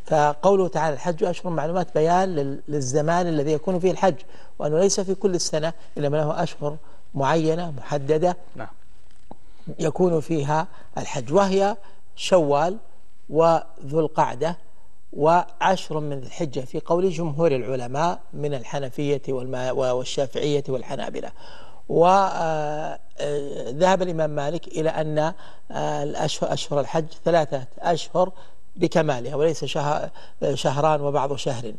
فقوله تعالى الحج أشهر معلومات بيان للزمان الذي يكون فيه الحج، وأنه ليس في كل السنة إنما له أشهر معينة محددة يكون فيها الحج، وهي شوال وذو القعدة وعشر من ذي الحجة في قول جمهور العلماء من الحنفية والشافعية والحنابلة. وذهب الإمام مالك إلى أن أشهر الحج 3 أشهر بكمالها، وليس شهران وبعض شهر،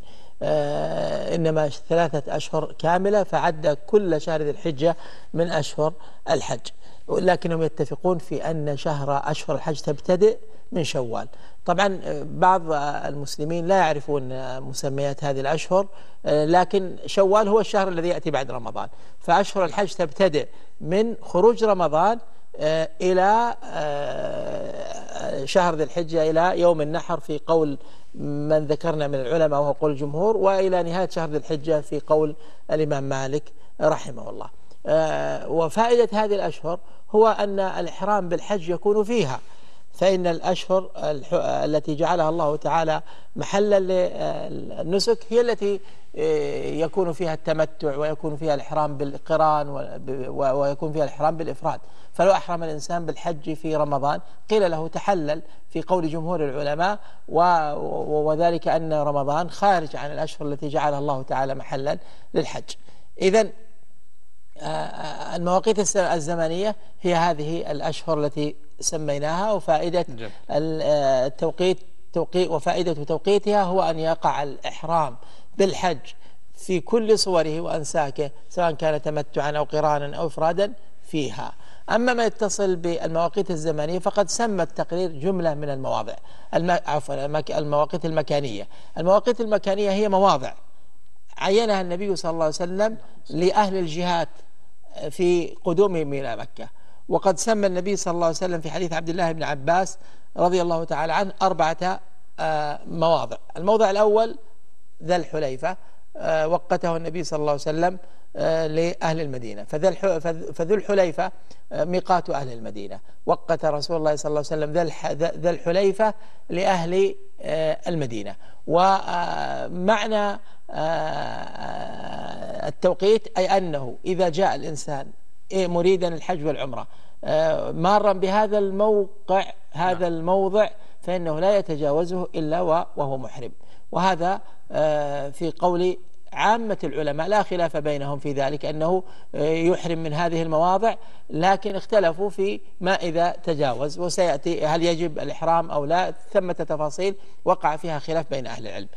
إنما 3 أشهر كاملة، فعد كل شهر ذي الحجة من أشهر الحج. لكنهم يتفقون في أن أشهر الحج تبتدئ من شوال. طبعا بعض المسلمين لا يعرفون مسميات هذه الأشهر، لكن شوال هو الشهر الذي يأتي بعد رمضان، فأشهر الحج تبتدئ من خروج رمضان إلى شهر ذي الحجة إلى يوم النحر في قول من ذكرنا من العلماء وهو قول الجمهور، وإلى نهاية شهر ذي الحجة في قول الإمام مالك رحمه الله. وفائدة هذه الأشهر هو أن الإحرام بالحج يكون فيها، فإن الأشهر التي جعلها الله تعالى محلا للنسك هي التي يكون فيها التمتع ويكون فيها الإحرام بالقران ويكون فيها الإحرام بالإفراد. فلو أحرم الإنسان بالحج في رمضان قيل له تحلل في قول جمهور العلماء، وذلك أن رمضان خارج عن الأشهر التي جعلها الله تعالى محلا للحج. إذن المواقيت الزمنية هي هذه الأشهر التي سميناها، وفائدة توقيتها هو أن يقع الإحرام بالحج في كل صوره وأنساكه سواء كان تمتعا أو قرانا أو إفرادا فيها. أما ما يتصل بالمواقيت الزمنية فقد سمى التقرير جملة من المواضع، المواقيت المكانية. المواقيت المكانية هي مواضع عينها النبي صلى الله عليه وسلم لأهل الجهات في قدومهم إلى مكة، وقد سمى النبي صلى الله عليه وسلم في حديث عبد الله بن عباس رضي الله تعالى عنه 4 مواضع. الموضع الأول ذا الحليفة، وقته النبي صلى الله عليه وسلم لأهل المدينة، فذو الحليفة ميقات أهل المدينة، وقت رسول الله صلى الله عليه وسلم ذا الحليفة لأهل المدينة. ومعنى التوقيت أي أنه إذا جاء الإنسان مريدا الحج والعمرة مارا بهذا الموقع هذا الموضع فإنه لا يتجاوزه إلا وهو محرم، وهذا في قول عامة العلماء لا خلاف بينهم في ذلك أنه يحرم من هذه المواضع، لكن اختلفوا في ما إذا تجاوز، وسيأتي هل يجب الإحرام أو لا، ثمة تفاصيل وقع فيها خلاف بين أهل العلم.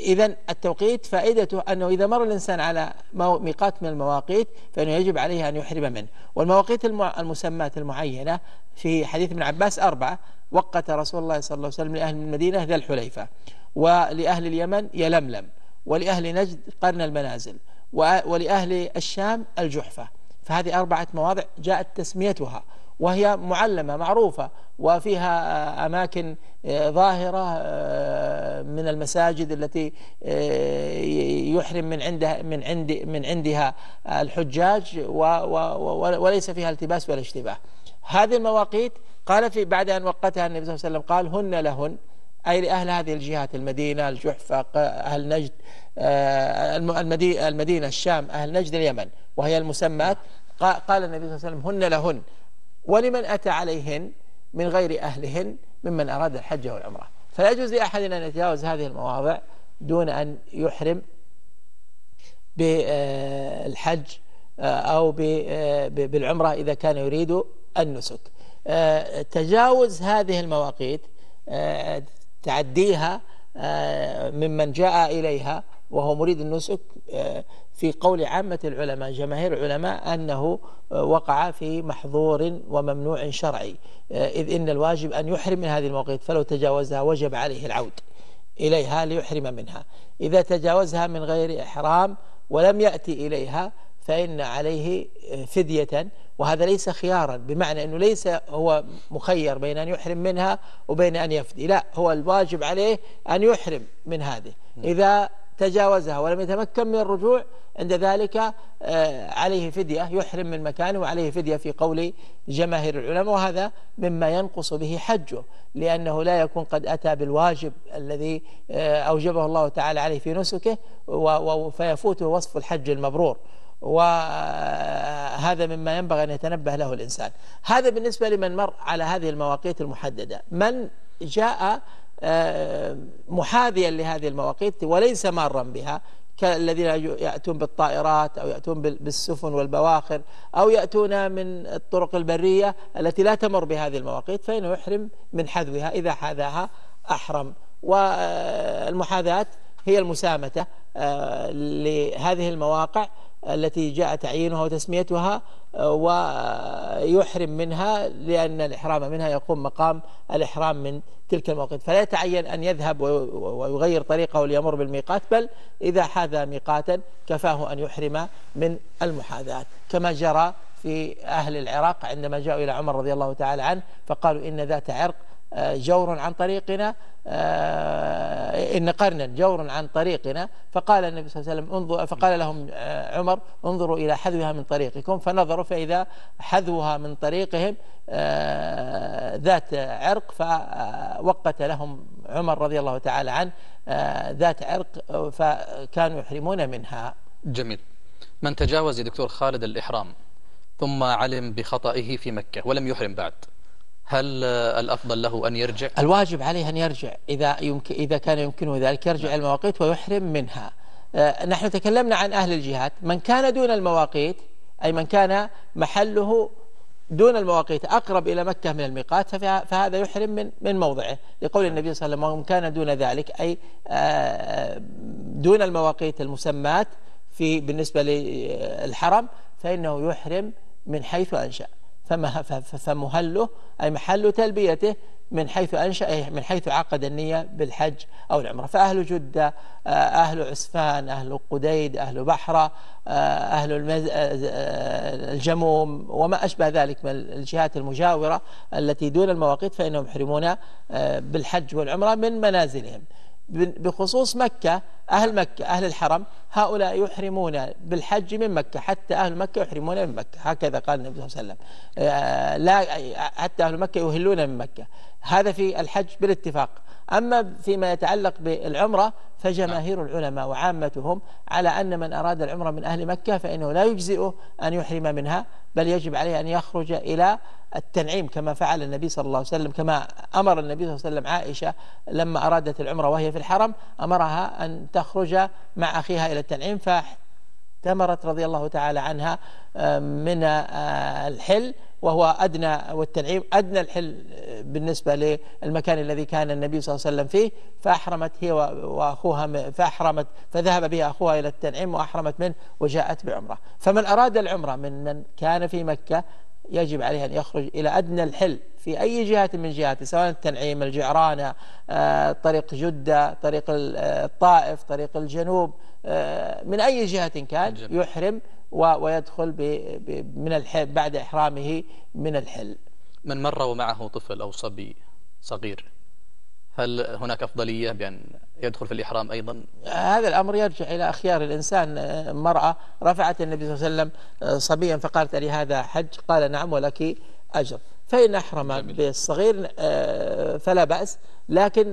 إذن التوقيت فائدته أنه إذا مر الإنسان على ميقات من المواقيت فإنه يجب عليه أن يحرم منه. والمواقيت المسمات المعينة في حديث ابن عباس 4، وقت رسول الله صلى الله عليه وسلم لأهل المدينة ذا الحليفة، ولأهل اليمن يلملم، ولأهل نجد قرن المنازل، ولأهل الشام الجحفة. فهذه 4 مواضع جاءت تسميتها وهي معلمة معروفة، وفيها أماكن ظاهرة من المساجد التي يحرم من عندها الحجاج وليس فيها التباس ولا اشتباه. هذه المواقيت قال بعد أن وقتها النبي صلى الله عليه وسلم قال هن لهن، أي لأهل هذه الجهات، المدينة الجحفة أهل نجد، المدينة الشام أهل نجد اليمن، وهي المسمات. قال النبي صلى الله عليه وسلم هن لهن ولمن أتى عليهن من غير أهلهن ممن أراد الحج والعمرة. فلا يجوز لأحد أن يتجاوز هذه المواضع دون أن يحرم بالحج أو بالعمرة إذا كان يريد النسك. تجاوز هذه المواقيت تعديها ممن جاء إليها وهو مريد النسك في قول عامة العلماء جماهير العلماء أنه وقع في محظور وممنوع شرعي، إذ إن الواجب أن يحرم من هذه المواقيت، فلو تجاوزها وجب عليه العود إليها ليحرم منها. إذا تجاوزها من غير إحرام ولم يأتي إليها فإن عليه فدية، وهذا ليس خيارا، بمعنى أنه ليس هو مخير بين أن يحرم منها وبين أن يفدي، لا، هو الواجب عليه أن يحرم من هذه. إذا تجاوزها ولم يتمكن من الرجوع عند ذلك عليه فدية، يحرم من مكانه وعليه فدية في قول جماهير العلماء، وهذا مما ينقص به حجه، لأنه لا يكون قد أتى بالواجب الذي أوجبه الله تعالى عليه في نسكه فيفوته وصف الحج المبرور، وهذا مما ينبغي أن يتنبه له الإنسان. هذا بالنسبة لمن مر على هذه المواقيت المحددة. من جاء محاذيا لهذه المواقيت وليس مارا بها كالذين يأتون بالطائرات أو يأتون بالسفن والبواخر أو يأتون من الطرق البرية التي لا تمر بهذه المواقيت فإنه يحرم من حذوها، إذا حاذاها أحرم. والمحاذاة هي المسامة لهذه المواقع التي جاء تعيينها وتسميتها، ويحرم منها، لأن الإحرام منها يقوم مقام الإحرام من تلك المواقيت، فلا يتعين أن يذهب ويغير طريقه ليمر بالميقات، بل إذا حاذى ميقاتا كفاه أن يحرم من المحاذاة، كما جرى في أهل العراق عندما جاءوا إلى عمر رضي الله تعالى عنه فقالوا إن ذات عرق جور عن طريقنا، إن قرنا جور عن طريقنا، فقال النبي صلى الله عليه وسلم فقال لهم عمر انظروا إلى حذوها من طريقكم، فنظروا فإذا حذوها من طريقهم ذات عرق، فوقت لهم عمر رضي الله تعالى عنه ذات عرق فكانوا يحرمون منها. جميل. من تجاوز يا دكتور خالد الإحرام ثم علم بخطئه في مكة ولم يحرم بعد، هل الأفضل له أن يرجع؟ الواجب عليه أن يرجع إذا كان يمكنه ذلك، يرجع المواقيت ويحرم منها. نحن تكلمنا عن أهل الجهات، من كان دون المواقيت أي من كان محله دون المواقيت أقرب إلى مكة من الميقات فهذا يحرم من موضعه، لقول النبي صلى الله عليه وسلم ومن كان دون ذلك أي دون المواقيت المسمات بالنسبة للحرم فإنه يحرم من حيث أنشأ، فمهله أي محل تلبيته من حيث أنشأ، من حيث عقد النية بالحج أو العمرة. فأهل جدة، أهل عسفان، أهل قديد، أهل بحرة، أهل الجموم وما أشبه ذلك من الجهات المجاورة التي دون المواقيت فإنهم يحرمون بالحج والعمرة من منازلهم. بخصوص مكة، أهل الحرم هؤلاء يحرمون بالحج من مكة، حتى أهل مكة يحرمون من مكة، هكذا قال النبي صلى الله عليه وسلم، لا حتى أهل مكة يهلون من مكة، هذا في الحج بالاتفاق. أما فيما يتعلق بالعمرة فجماهير العلماء وعامتهم على أن من أراد العمرة من أهل مكة فإنه لا يجزئه أن يحرم منها، بل يجب عليه أن يخرج إلى التنعيم كما فعل النبي صلى الله عليه وسلم، كما أمر النبي صلى الله عليه وسلم عائشة لما أرادت العمرة وهي في الحرم أمرها أن تخرج مع أخيها إلى التنعيم، فاحتمرت رضي الله تعالى عنها من الحل، وهو أدنى، والتنعيم أدنى الحل بالنسبة للمكان الذي كان النبي صلى الله عليه وسلم فيه، فأحرمت هي وأخوها، فأحرمت، فذهب بها أخوها إلى التنعيم وأحرمت منه وجاءت بعمرة. فمن أراد العمرة من كان في مكة يجب عليه أن يخرج إلى أدنى الحل في أي جهة من جهاته، سواء التنعيم، الجعرانة، طريق جدة، طريق الطائف، طريق الجنوب، من أي جهة كان يحرم ويدخل من بعد إحرامه من الحل. من مر ومعه طفل أو صبي صغير هل هناك أفضلية بأن يدخل في الإحرام أيضا؟ هذا الأمر يرجع إلى أخيار الإنسان. مرأة رفعت النبي صلى الله عليه وسلم صبيا فقالت لي هذا حج، قال نعم ولك أجر، فإن أحرم بالصغير فلا بأس، لكن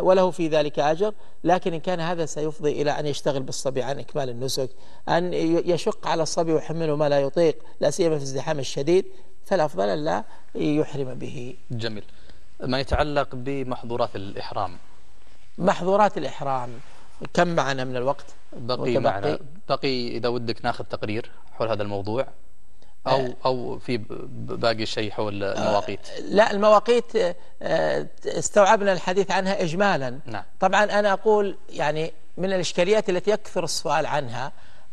وله في ذلك أجر، لكن إن كان هذا سيفضي إلى أن يشتغل بالصبي عن إكمال النسك، أن يشق على الصبي ويحمله ما لا يطيق، لا سيما في الازدحام الشديد، فالأفضل ألا يحرم به. جميل. ما يتعلق بمحظورات الإحرام. محظورات الإحرام كم معنا من الوقت؟ بقي معنا، بقي إذا ودك ناخذ تقرير حول هذا الموضوع أو في باقي شيء حول المواقيت. لا، المواقيت استوعبنا الحديث عنها إجمالا. نعم. طبعا أنا أقول يعني من الإشكاليات التي يكثر السؤال عنها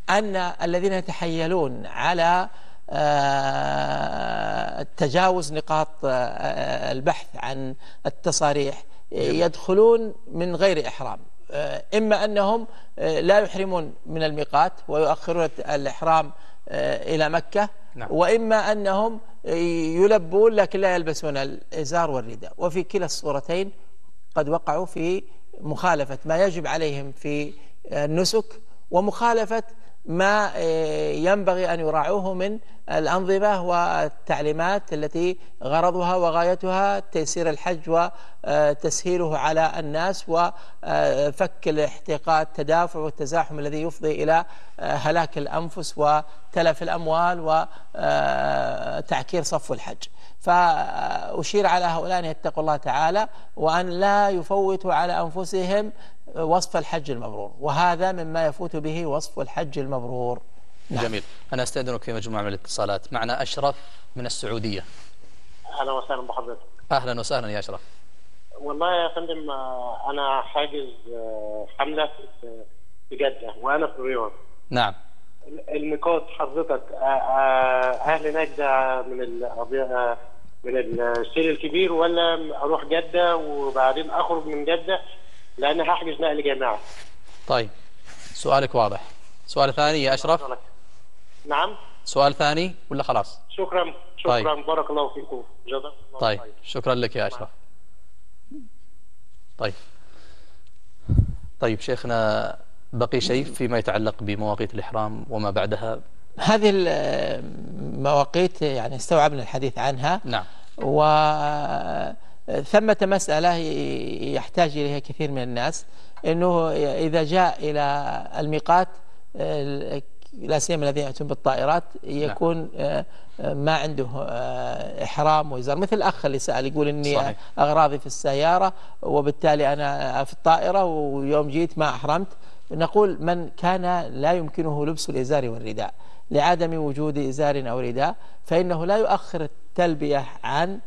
أن الذين يتحيلون على تجاوز نقاط البحث عن التصاريح يدخلون من غير إحرام، إما أنهم لا يحرمون من الميقات ويؤخرون الإحرام إلى مكة، وإما أنهم يلبون لكن لا يلبسون الإزار والرداء، وفي كلا الصورتين قد وقعوا في مخالفة ما يجب عليهم في النسك ومخالفة ما ينبغي أن يراعوه من الأنظمة والتعليمات التي غرضها وغايتها تيسير الحج وتسهيله على الناس وفك الاحتقاد، التدافع والتزاحم الذي يفضي إلى هلاك الأنفس وتلف الأموال وتعكير صف الحج. فأشير على هؤلاء أن يتقوا الله تعالى وأن لا يفوتوا على أنفسهم وصف الحج المبرور، وهذا مما يفوت به وصف الحج المبرور. نعم. جميل. أنا أستأذنك في مجموعة من الاتصالات. معنا أشرف من السعودية. أهلا وسهلا بحضرتك. أهلا وسهلا يا أشرف. والله يا فندم أنا حاجز حملة في جدة وأنا في الرياض. نعم. الميقات حضرتك أهل نجدة من السيل الكبير ولا أروح جدة وبعدين أخرج من جدة؟ لأن هحجز نقل جماعة. طيب سؤالك واضح. سؤال ثاني يا أشرف. نعم. سؤال ثاني ولا خلاص؟ شكرا شكرا. طيب. بارك الله فيكم. جزاك الله. طيب شكرا لك يا أشرف. طيب شيخنا بقي شيء فيما يتعلق بمواقيت الإحرام وما بعدها؟ هذه المواقيت يعني استوعبنا الحديث عنها. نعم. وثمة مسألة يحتاج إليها كثير من الناس، أنه إذا جاء إلى الميقات لا سيما الذين يأتون بالطائرات يكون ما عنده إحرام وإزار، مثل الأخ اللي سأل يقول إني صحيح. أغراضي في السيارة وبالتالي أنا في الطائرة ويوم جيت ما أحرمت. نقول من كان لا يمكنه لبس الإزار والرداء لعدم وجود إزار أو رداء فإنه لا يؤخر التلبية عن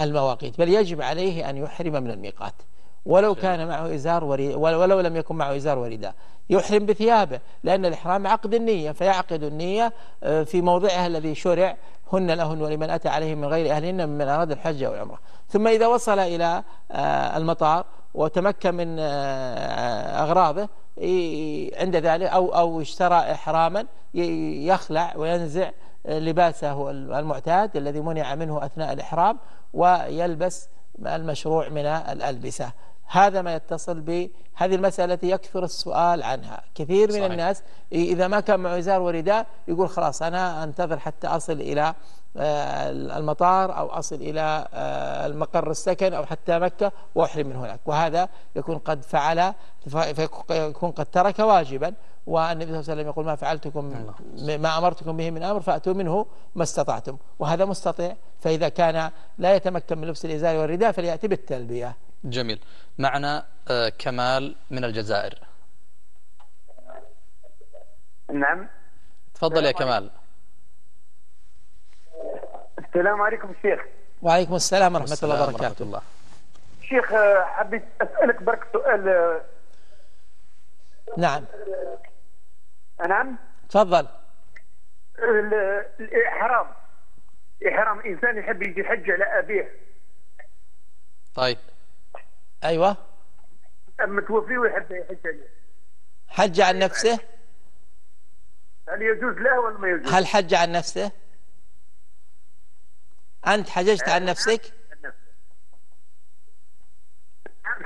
المواقيت، بل يجب عليه أن يحرم من الميقات ولو كان معه إزار ورداء، ولو لم يكن معه إزار ورداء يحرم بثيابه، لأن الإحرام عقد النية، فيعقد النية في موضعها الذي شرع هن لهن ولمن أتى عليهم من غير أهلهن ممن أراد الحج أو العمرة. ثم إذا وصل إلى المطار وتمكن من أغراضه عند ذلك أو اشترى إحراما يخلع وينزع لباسه المعتاد الذي منع منه أثناء الإحرام ويلبس المشروع من الألبسة. هذا ما يتصل بهذه المسألة التي يكثر السؤال عنها كثير من صحيح. الناس إذا ما كان معه إزار ورداء يقول خلاص أنا أنتظر حتى أصل إلى المطار أو أصل إلى المقر السكن أو حتى مكة وأحرم من هناك، وهذا يكون قد فعل فيكون قد ترك واجبا، والنبي صلى الله عليه وسلم يقول ما فعلتكم ما أمرتكم به من أمر فأتوا منه ما استطعتم، وهذا مستطيع، فإذا كان لا يتمكن من لبس الإزار والرداء فليأتي بالتلبية. جميل. معنا كمال من الجزائر. نعم تفضل يا كمال. السلام عليكم شيخ. وعليكم السلام ورحمة الله وبركاته. شيخ حبيت أسألك برك سؤال. نعم نعم تفضل. الإحرام إنسان يحب يجي حج على أبيه. طيب أيوة متوفي ويحب يحج عليه، حج عن نفسه هل يجوز له ولا ما يجوز؟ هل حج عن نفسه؟ أنت حججت عن نفسك؟ نعم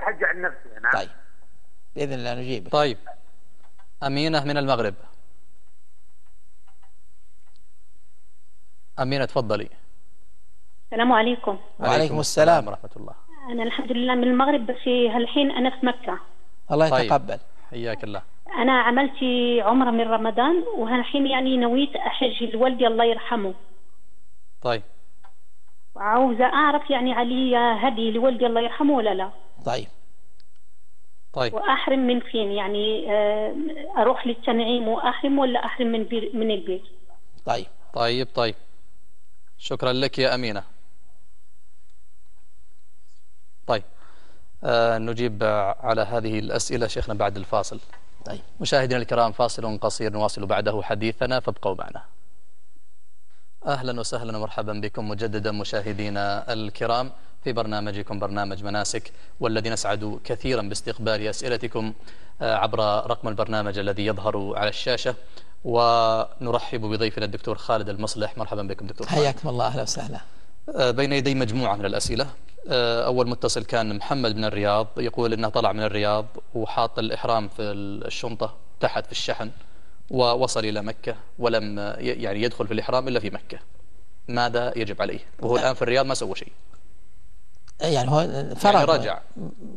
حج عن نفسي. نعم. طيب بإذن الله نجيبك. طيب أمينة من المغرب. أمينة تفضلي. السلام عليكم. وعليكم السلام ورحمة الله. أنا الحمد لله من المغرب، بس هالحين أنا في مكة. الله يتقبل. حياك الله. أنا عملت عمرة من رمضان وهالحين يعني نويت أحج لوالدي الله يرحمه. طيب عاوزة أعرف يعني علي هدي لوالدي الله يرحمه ولا لا؟ طيب وأحرم من فين يعني؟ أروح للتنعيم وأحرم ولا أحرم من البيت؟ طيب طيب طيب شكرا لك يا أمينة. طيب نجيب على هذه الأسئلة شيخنا بعد الفاصل. طيب مشاهدينا الكرام فاصل قصير نواصل بعده حديثنا فابقوا معنا. أهلا وسهلا ومرحبا بكم مجددا مشاهدينا الكرام في برنامجكم برنامج مناسك، والذي نسعد كثيرا باستقبال أسئلتكم عبر رقم البرنامج الذي يظهر على الشاشة، ونرحب بضيفنا الدكتور خالد المصلح. مرحبا بكم دكتور. حياكم الله. أهلا وسهلا. بين يدي مجموعة من الأسئلة. أول متصل كان محمد من الرياض يقول إنه طلع من الرياض وحاط الإحرام في الشنطة تحت في الشحن ووصل إلى مكة ولم يعني يدخل في الإحرام إلا في مكة، ماذا يجب عليه وهو الآن في الرياض ما سوى شيء؟ يعني هو فرغ رجع،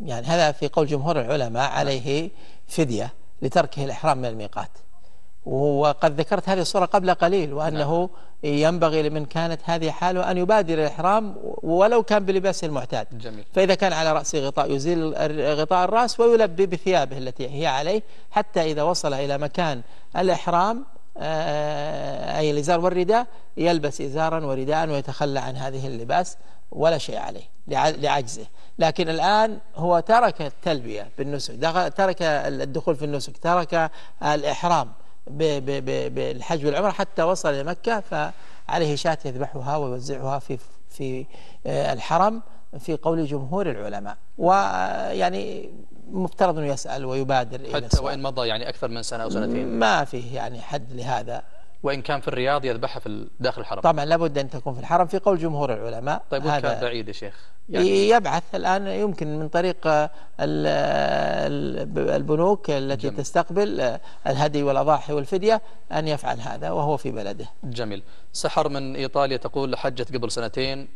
يعني هذا في قول جمهور العلماء عليه فدية لتركه الإحرام من الميقات. وقد ذكرت هذه الصورة قبل قليل وأنه ينبغي لمن كانت هذه حاله أن يبادر الإحرام ولو كان بلباسه المعتاد. جميل. فإذا كان على رأسه غطاء يزيل غطاء الرأس ويلبي بثيابه التي هي عليه حتى إذا وصل إلى مكان الإحرام أي الإزار والرداء يلبس إزارا ورداء ويتخلى عن هذه اللباس ولا شيء عليه لعجزه. لكن الآن هو ترك التلبية بالنسك، ترك الدخول في النسك، ترك الإحرام بالحج والعمرة حتى وصل إلى مكة، فعليه شاة يذبحها ويوزعها في الحرم في قول جمهور العلماء. ويعني مفترض أنه يسأل ويبادر حتى وإن مضى يعني أكثر من سنة أو سنتين، ما فيه يعني حد لهذا. وإن كان في الرياض يذبحها في داخل الحرم. طبعا لابد أن تكون في الحرم في قول جمهور العلماء. طيب وإن كان بعيد يا شيخ؟ يعني يبعث الآن يمكن من طريق البنوك التي جميل. تستقبل الهدي والأضاحي والفدية أن يفعل هذا وهو في بلده. جميل. سحر من إيطاليا تقول حجت قبل 2 سنين،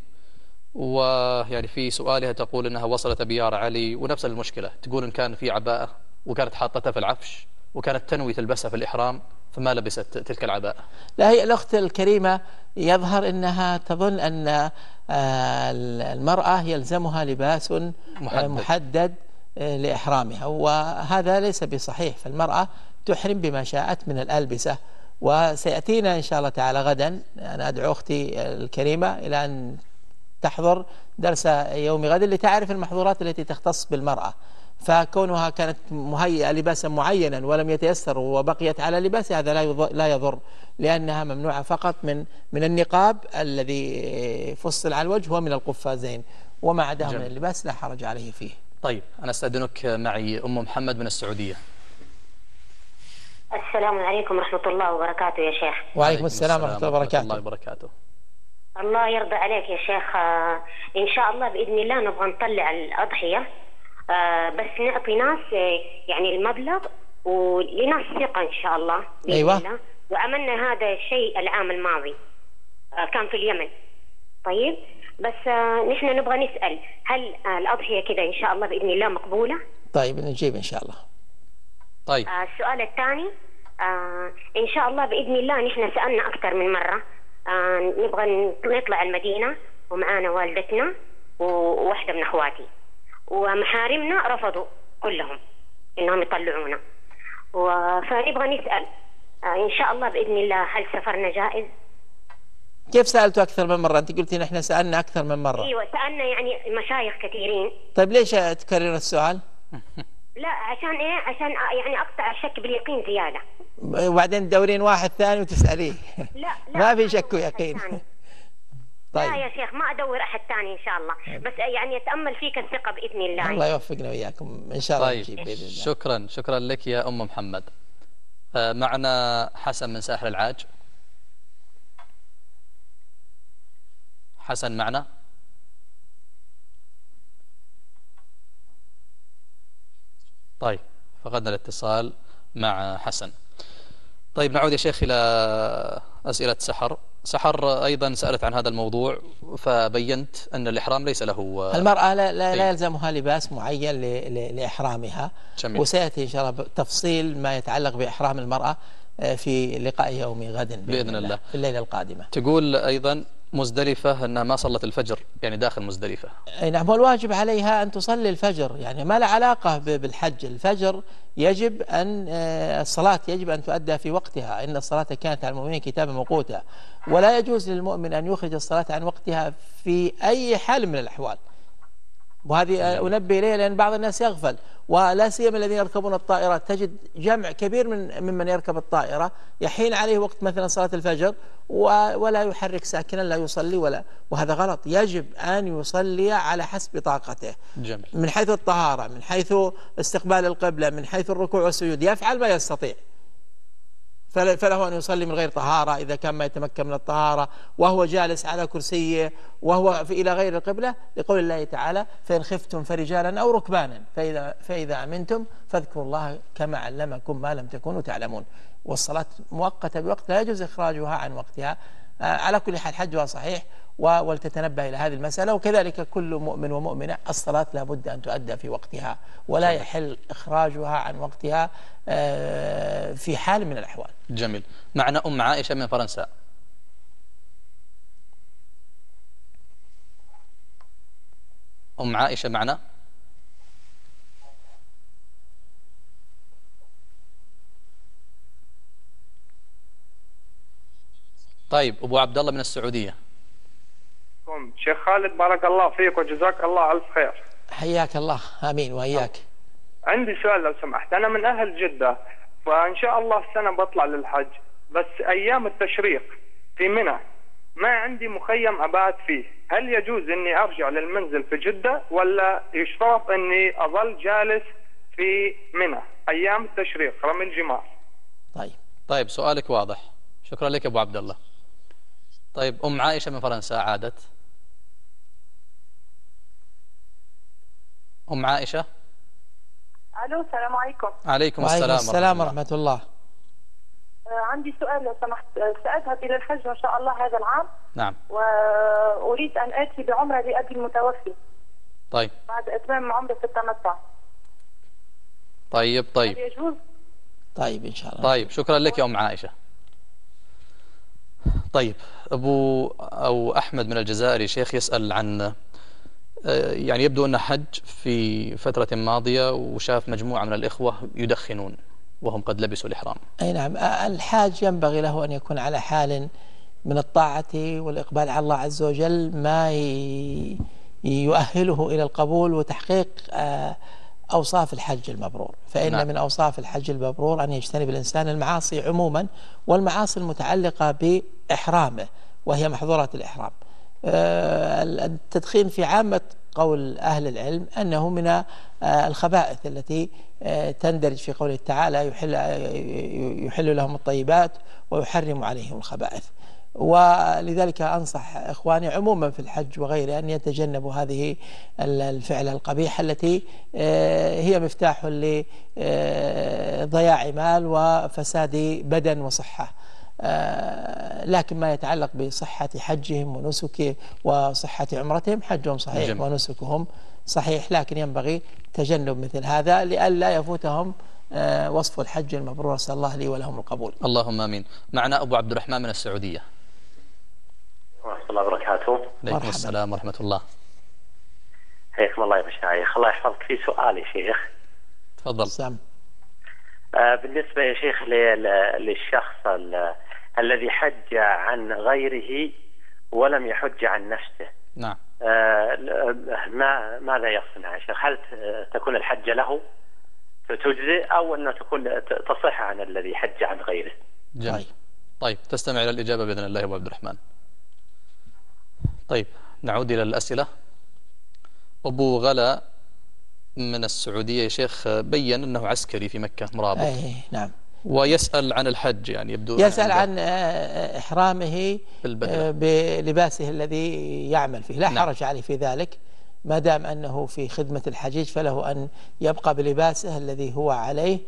ويعني في سؤالها تقول أنها وصلت بيار علي ونفس المشكلة، تقول إن كان في عباءة وكانت حاطتها في العفش وكانت تنوي تلبسها في الإحرام فما لبست تلك العباءة. لا، هي الأخت الكريمة يظهر أنها تظن أن المرأة يلزمها لباس محدد لإحرامها، وهذا ليس بصحيح، فالمرأة تحرم بما شاءت من الألبسة. وسيأتينا إن شاء الله تعالى غدا، أنا أدعو أختي الكريمة إلى أن تحضر درس يوم غد لتعرف المحظورات التي تختص بالمرأة، فكونها كانت مهيئة لباسا معينا ولم يتيسر وبقيت على لباسها هذا لا يضر، لأنها ممنوعة فقط من النقاب الذي فصل على الوجه ومن القفازين، وما عداه من اللباس لا حرج عليه فيه. طيب أنا استأذنك، معي أم محمد من السعودية. السلام عليكم ورحمة الله وبركاته يا شيخ. وعليكم السلام ورحمة الله وبركاته. الله وبركاته. الله يرضى عليك يا شيخ، إن شاء الله بإذن الله نبغى نطلع الأضحية، بس نعطي ناس يعني المبلغ ولناس ثقة إن شاء الله. أيوة الله. وعملنا هذا الشيء العام الماضي، كان في اليمن. طيب بس نحن نبغى نسأل هل الأضحية كذا إن شاء الله بإذن الله مقبولة؟ طيب نجيب إن شاء الله. طيب السؤال الثاني، إن شاء الله بإذن الله نحن سألنا أكثر من مرة، نبغى نطلع المدينة ومعانا والدتنا وواحدة من أخواتي، ومحارمنا رفضوا كلهم انهم يطلعونا، فنبغى نسال ان شاء الله باذن الله هل سفرنا جائز؟ كيف سالتوا اكثر من مره؟ انت قلتي نحن سالنا اكثر من مره. ايوه سالنا يعني مشايخ كثيرين. طيب ليش تكرر السؤال؟ لا عشان ايه؟ عشان يعني اقطع الشك باليقين زياده. وبعدين تدورين واحد ثاني وتساليه. لا لا ما في شك ويقين. طيب. لا يا شيخ ما أدور أحد ثاني إن شاء الله، بس يعني أتأمل فيك الثقة بإذن الله. الله يوفقنا وإياكم إن شاء الله. طيب نجيب بإذن الله. شكرا، شكرا لك يا أم محمد. معنا حسن من ساحل العاج. حسن معنا؟ طيب فقدنا الاتصال مع حسن. طيب نعود يا شيخ إلى أسئلة سحر. سحر أيضا سألت عن هذا الموضوع، فبينت أن الإحرام ليس له، المرأة لا يلزمها لباس معين لإحرامها. جميل. وسيأتي إن شاء الله تفصيل ما يتعلق بإحرام المرأة في لقاء يومي غد بإذن الله في الليلة القادمة. تقول أيضا مزدلفة أنها ما صلت الفجر يعني داخل مزدلفة. نعم، والواجب عليها أن تصلي الفجر، يعني ما له علاقة بالحج. الفجر يجب أن الصلاة يجب أن تؤدى في وقتها، إن الصلاة كانت على المؤمنين كتابا موقوتا، ولا يجوز للمؤمن أن يخرج الصلاة عن وقتها في أي حال من الأحوال. وهذه أنبه إليها لأن بعض الناس يغفل، ولا سيما الذين يركبون الطائرات، تجد جمع كبير ممن يركب الطائرة يحين عليه وقت مثلا صلاة الفجر ولا يحرك ساكنا، لا يصلي ولا، وهذا غلط. يجب أن يصلي على حسب طاقته. جميل. من حيث الطهارة، من حيث استقبال القبلة، من حيث الركوع والسجود، يفعل ما يستطيع. فله أن يصلي من غير طهارة إذا كان ما يتمكن من الطهارة، وهو جالس على كرسيه وهو إلى غير القبلة، لقول الله تعالى فإن خفتم فرجالا أو ركبانا فإذا أمنتم فاذكروا الله كما علمكم ما لم تكونوا تعلمون. والصلاة مؤقتة بوقت، لا يجوز إخراجها عن وقتها. على كل حال حجها صحيح، ولتتنبه إلى هذه المسألة، وكذلك كل مؤمن ومؤمنة الصلاة لابد أن تؤدى في وقتها، ولا يحل إخراجها عن وقتها في حال من الأحوال. جميل. معنا أم عائشة من فرنسا. أم عائشة معنا؟ طيب أبو عبد الله من السعودية. شيخ خالد بارك الله فيك وجزاك الله ألف خير. حياك الله. آمين وإياك. عندي سؤال لو سمحت، أنا من أهل جدة، فإن شاء الله السنة بطلع للحج، بس أيام التشريق في منى ما عندي مخيم أبات فيه، هل يجوز أني أرجع للمنزل في جدة ولا يشترط أني أظل جالس في منى أيام التشريق رمي الجمار؟ طيب سؤالك واضح. شكرا لك أبو عبد الله. طيب أم عائشة من فرنسا عادت. أم عائشة. ألو السلام عليكم. عليكم السلام. وعليكم السلام ورحمة الله. عندي سؤال لو سمحت. سأذهب إلى الحج إن شاء الله هذا العام. نعم. وأريد أن آتي بعمرة لأبي المتوفي. طيب. بعد إتمام عمرة التمتع. طيب طيب. هل يجوز؟ طيب إن شاء الله. طيب شكرا لك يا أم عائشة. طيب أبو أحمد من الجزائر يا شيخ يسأل عن يعني يبدو أن حج في فترة ماضية وشاف مجموعة من الإخوة يدخنون وهم قد لبسوا الإحرام. أي نعم، الحاج ينبغي له أن يكون على حال من الطاعة والإقبال على الله عز وجل ما يؤهله إلى القبول وتحقيق أوصاف الحج المبرور، فإن نعم. من أوصاف الحج المبرور أن يجتنب الإنسان المعاصي عموما والمعاصي المتعلقة بإحرامه وهي محظورات الإحرام. التدخين في عامة قول أهل العلم أنه من الخبائث التي تندرج في قوله تعالى يحل لهم الطيبات ويحرم عليهم الخبائث، ولذلك أنصح إخواني عموما في الحج وغيره أن يتجنبوا هذه الفعلة القبيحة التي هي مفتاح لضياع مال وفساد بدن وصحة. لكن ما يتعلق بصحة حجهم ونسكه وصحة عمرتهم حجهم صحيح جميل. ونسكهم صحيح، لكن ينبغي تجنب مثل هذا لئلا يفوتهم وصف الحج المبرور. صلى الله عليه ولهم القبول. اللهم آمين. معنا أبو عبد الرحمن من السعودية. ورحمة الله وبركاته. عليكم السلام ورحمة الله. حياكم الله يا مشايخ، الله يحفظك. في سؤال يا شيخ. تفضل. سام. بالنسبة يا شيخ للشخص الذي حج عن غيره ولم يحج عن نفسه. نعم. ماذا يصنع يا شيخ؟ هل تكون الحجة له تجزئ أو أن تكون تصح عن الذي حج عن غيره؟ جميل. طيب تستمع إلى الإجابة بإذن الله أبو عبد الرحمن. طيب نعود إلى الأسئلة. أبو غلا من السعودية يا شيخ بيّن أنه عسكري في مكة مرابط. أي نعم. ويسأل عن الحج، يعني يبدو يسأل عن إحرامه بلباسه الذي يعمل فيه، لا نعم. حرج عليه في ذلك ما دام أنه في خدمة الحجيج فله أن يبقى بلباسه الذي هو عليه.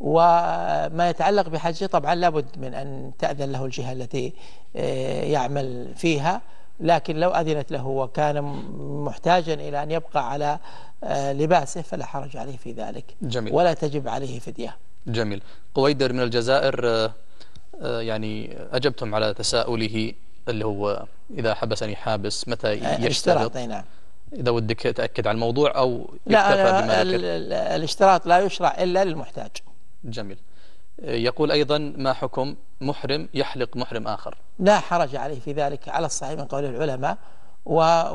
وما يتعلق بحجه طبعا لابد من أن تأذن له الجهة التي يعمل فيها، لكن لو أذنت له وكان محتاجا إلى أن يبقى على لباسه فلا حرج عليه في ذلك. جميل. ولا تجب عليه فدية. جميل. قويدر من الجزائر يعني أجبتم على تساؤله اللي هو إذا حبسني حابس متى يشترط. نعم. إذا ودك تأكد على الموضوع أو يكتفى بما ذكر. الاشتراط لا يشرع إلا للمحتاج. جميل. يقول أيضا ما حكم محرم يحلق محرم آخر؟ لا حرج عليه في ذلك على الصحيح من قول العلماء،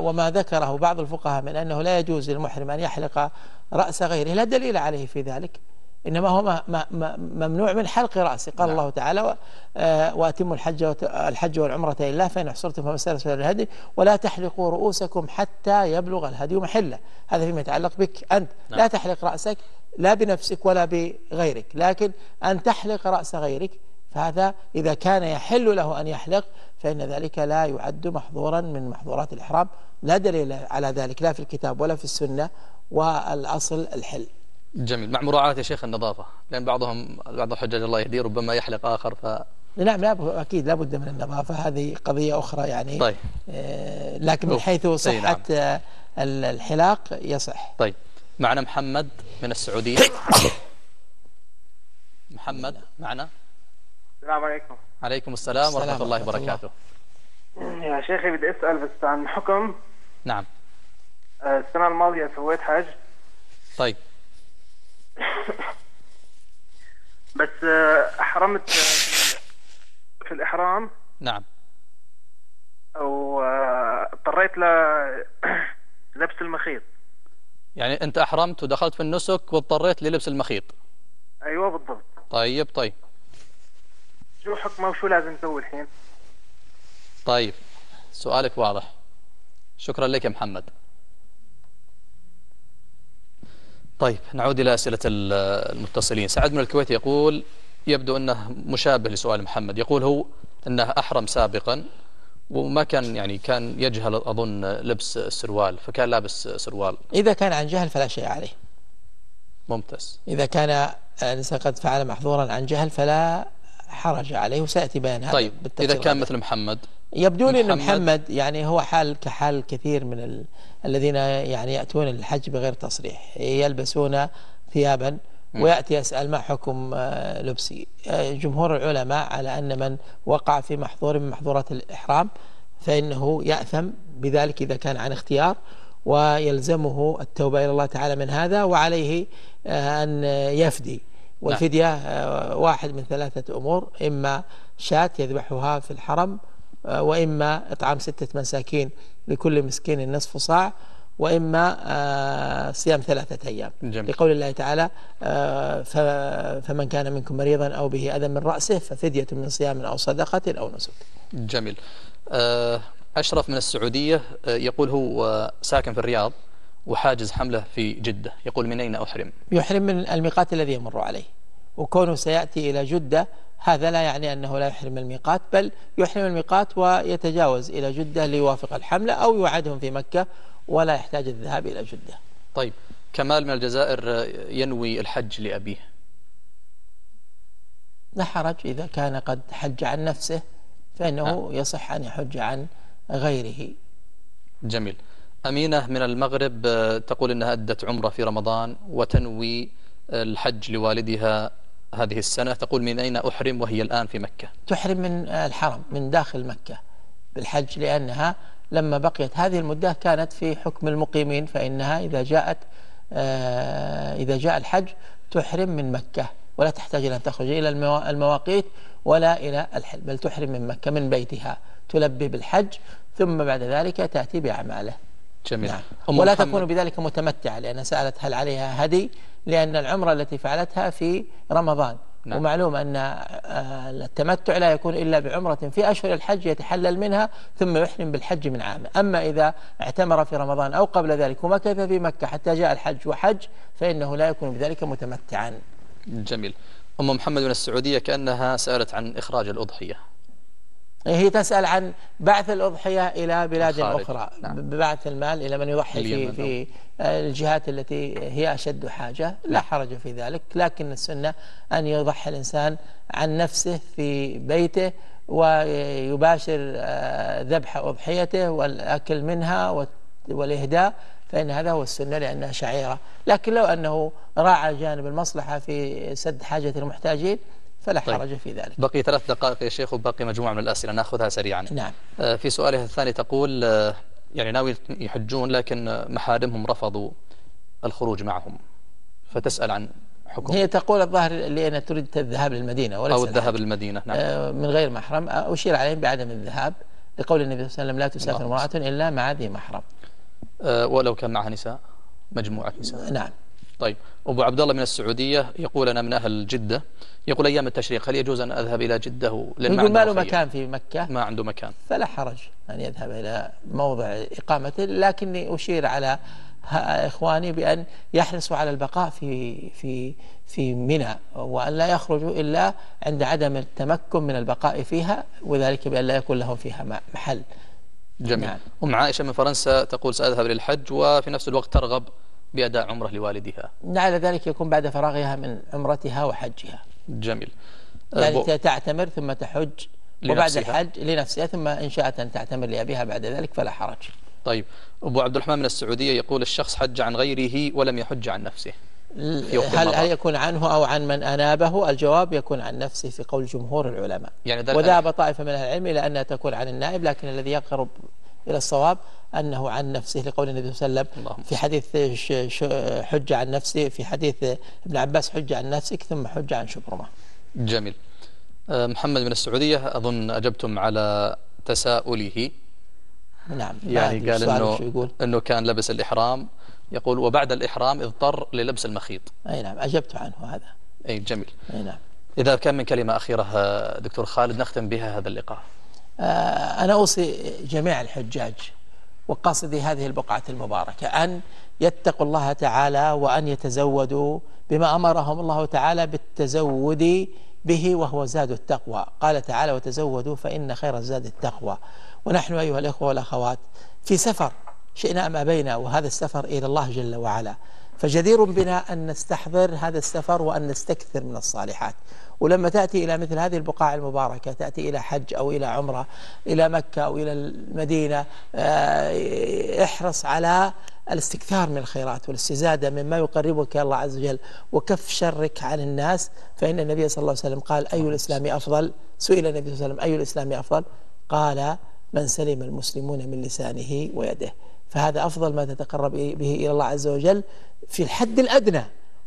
وما ذكره بعض الفقهاء من أنه لا يجوز للمحرم أن يحلق رأس غيره لا دليل عليه في ذلك، إنما هو ممنوع من حلق رأسه. قال نعم. الله تعالى وأتموا الحج والعمرة لله فإن أحصرتم فمسألة سبيل الهدي ولا تحلقوا رؤوسكم حتى يبلغ الهدي محله. هذا فيما يتعلق بك أنت. نعم. لا تحلق رأسك لا بنفسك ولا بغيرك، لكن أن تحلق رأس غيرك فهذا إذا كان يحل له أن يحلق فإن ذلك لا يعد محظورا من محظورات الإحرام، لا دليل على ذلك لا في الكتاب ولا في السنة، والأصل الحل. جميل. مع مراعاة يا شيخ النظافة، لأن بعض الحجاج الله يهديه ربما يحلق آخر نعم أكيد لا بد من النظافة، هذه قضية أخرى يعني. طيب. لكن من حيث صحة نعم. الحلاق يصح. طيب معنا محمد من السعودية. محمد معنا. السلام عليكم. عليكم السلام ورحمة الله وبركاته. يا شيخي بدي أسأل بس عن حكم. نعم. السنة الماضية سويت حج. طيب. بس أحرمت في الإحرام. نعم. واضطريت للبس المخيط. يعني أنت أحرمت ودخلت في النسك واضطريت للبس المخيط. أيوه بالضبط. طيب شو حكمه وشو لازم نسوي الحين؟ طيب سؤالك واضح، شكرا لك يا محمد. طيب نعود إلى أسئلة المتصلين. سعد من الكويت يقول يبدو أنه مشابه لسؤال محمد، يقول هو أنه أحرم سابقا وما كان يعني كان يجهل أظن لبس السروال فكان لابس سروال. إذا كان عن جهل فلا شيء عليه. ممتاز. إذا كان الإنسان قد فعل محظورا عن جهل فلا حرج عليه وسيأتي بيان هذا. طيب إذا كان مثل محمد، يبدو لي أن محمد يعني هو حال كحال كثير من الذين يعني يأتون الحج بغير تصريح، يلبسون ثيابا ويأتي يسأل ما حكم لبسي. جمهور العلماء على أن من وقع في محظور من محظورات الإحرام فإنه يأثم بذلك إذا كان عن اختيار، ويلزمه التوبة إلى الله تعالى من هذا، وعليه أن يفدي، والفدية واحد من ثلاثة أمور: إما شاة يذبحها في الحرم، وإما إطعام 6 مساكين لكل مسكين نصف صاع، وإما صيام 3 أيام. جميل. لقول الله تعالى فمن كان منكم مريضا أو به أذى من رأسه ففدية من صيام أو صدقة أو نسك. جميل. أشرف من السعودية يقول هو ساكن في الرياض وحاجز حمله في جدة، يقول من أين أحرم؟ يحرم من الميقات الذي يمر عليه، وكونه سيأتي إلى جدة هذا لا يعني أنه لا يحرم الميقات، بل يحرم الميقات ويتجاوز إلى جدة ليوافق الحملة أو يعادهم في مكة ولا يحتاج الذهاب إلى جدة. طيب، كمال من الجزائر ينوي الحج لأبيه. لا حرج، إذا كان قد حج عن نفسه فإنه يصح أن يحج عن غيره. جميل. أمينة من المغرب تقول أنها أدت عمرة في رمضان وتنوي الحج لوالدها هذه السنة، تقول من أين أحرم وهي الآن في مكة؟ تحرم من الحرم، من داخل مكة بالحج، لأنها لما بقيت هذه المدة كانت في حكم المقيمين، فإنها إذا جاء الحج تحرم من مكة ولا تحتاج إلى أن تخرج إلى المواقيت ولا إلى الحل، بل تحرم من مكة من بيتها، تلبي بالحج ثم بعد ذلك تأتي بأعماله. جميل. نعم. ولا تكون بذلك متمتعة، لأن سألت هل عليها هدي، لأن العمرة التي فعلتها في رمضان. نعم. ومعلوم أن التمتع لا يكون إلا بعمرة في أشهر الحج يتحلل منها ثم يحرم بالحج من عامه. أما إذا اعتمر في رمضان أو قبل ذلك ومكث في مكة حتى جاء الحج وحج فإنه لا يكون بذلك متمتعا. جميل. أم محمد من السعودية كأنها سألت عن إخراج الأضحية. هي تسأل عن بعث الأضحية إلى بلاد أخرى. نعم. ببعث المال إلى من يضحي في الجهات التي هي أشد حاجة. لا حرج في ذلك، لكن السنة أن يضحي الإنسان عن نفسه في بيته ويباشر ذبح أضحيته والأكل منها والإهداء، فإن هذا هو السنة لأنها شعيرة. لكن لو أنه راعى جانب المصلحة في سد حاجة المحتاجين فلا حرج في ذلك. بقي 3 دقائق يا شيخ وبقي مجموعة من الأسئلة نأخذها سريعا. نعم. في سؤالها الثاني تقول يعني ناوي يحجون لكن محارمهم رفضوا الخروج معهم، فتسأل عن حكم. هي تقول الظاهر لأن تريد الذهاب للمدينة وليس أو الذهاب للمدينة. نعم. من غير محرم. أشير عليهم بعدم الذهاب لقول النبي صلى الله عليه وسلم لا تسافر امرأة إلا مع ذي محرم. ولو كان معها نساء، مجموعة نساء. نعم. طيب، أبو عبد الله من السعودية يقول أنا من أهل جدة، يقول أيام التشريق هل يجوز أن أذهب إلى جدة؟ يقول ما له مكان في مكة، ما عنده مكان، فلا حرج أن يذهب إلى موضع إقامته، لكني أشير على إخواني بأن يحرصوا على البقاء في منى، وأن لا يخرجوا إلا عند عدم التمكن من البقاء فيها، وذلك بأن لا يكون لهم فيها محل. جميل. نعم. أم عائشة من فرنسا تقول سأذهب للحج وفي نفس الوقت ترغب بأداء عمره لوالدها، على ذلك يكون بعد فراغها من عمرتها وحجها. جميل. يعني تعتمر ثم تحج وبعد الحج لنفسها، ثم إن شاءت أن تعتمر لأبيها بعد ذلك فلا حرج. طيب، أبو عبد الرحمن من السعودية يقول الشخص حج عن غيره ولم يحج عن نفسه، هل يكون عنه أو عن من أنابه؟ الجواب يكون عن نفسه في قول جمهور العلماء، يعني وذهب طائفة من أهل العلم إلى أنها تكون عن النائب، لكن الذي يقرب إلى الصواب أنه عن نفسه، لقول النبي صلى الله عليه وسلم في حديث حج عن نفسه، في حديث ابن عباس حج عن نفسك ثم حج عن شبرمة. جميل. محمد من السعودية أظن أجبتم على تساؤله. نعم. يعني قال أنه كان لبس الإحرام، يقول وبعد الإحرام اضطر للبس المخيط. أي نعم، أجبت عنه هذا. أي جميل. أي نعم. إذا كان من كلمة أخيرة دكتور خالد نختم بها هذا اللقاء. أنا أوصي جميع الحجاج وقاصدي هذه البقعة المباركة أن يتقوا الله تعالى، وأن يتزودوا بما أمرهم الله تعالى بالتزود به وهو زاد التقوى. قال تعالى: وتزودوا فإن خير الزاد التقوى. ونحن أيها الإخوة والأخوات في سفر شئنا ما بينا، وهذا السفر إلى الله جل وعلا، فجدير بنا أن نستحضر هذا السفر وأن نستكثر من الصالحات. ولما تأتي إلى مثل هذه البقاع المباركة، تأتي إلى حج أو إلى عمرة، إلى مكة أو إلى المدينة، احرص على الاستكثار من الخيرات والاستزادة مما يقربك الله عز وجل وكف شرك عن الناس. فإن النبي صلى الله عليه وسلم قال: أي الإسلام أفضل؟ سئل النبي صلى الله عليه وسلم: أي الإسلام أفضل؟ قال: من سلم المسلمون من لسانه ويده. فهذا أفضل ما تتقرب به إلى الله عز وجل في الحد الأدنى،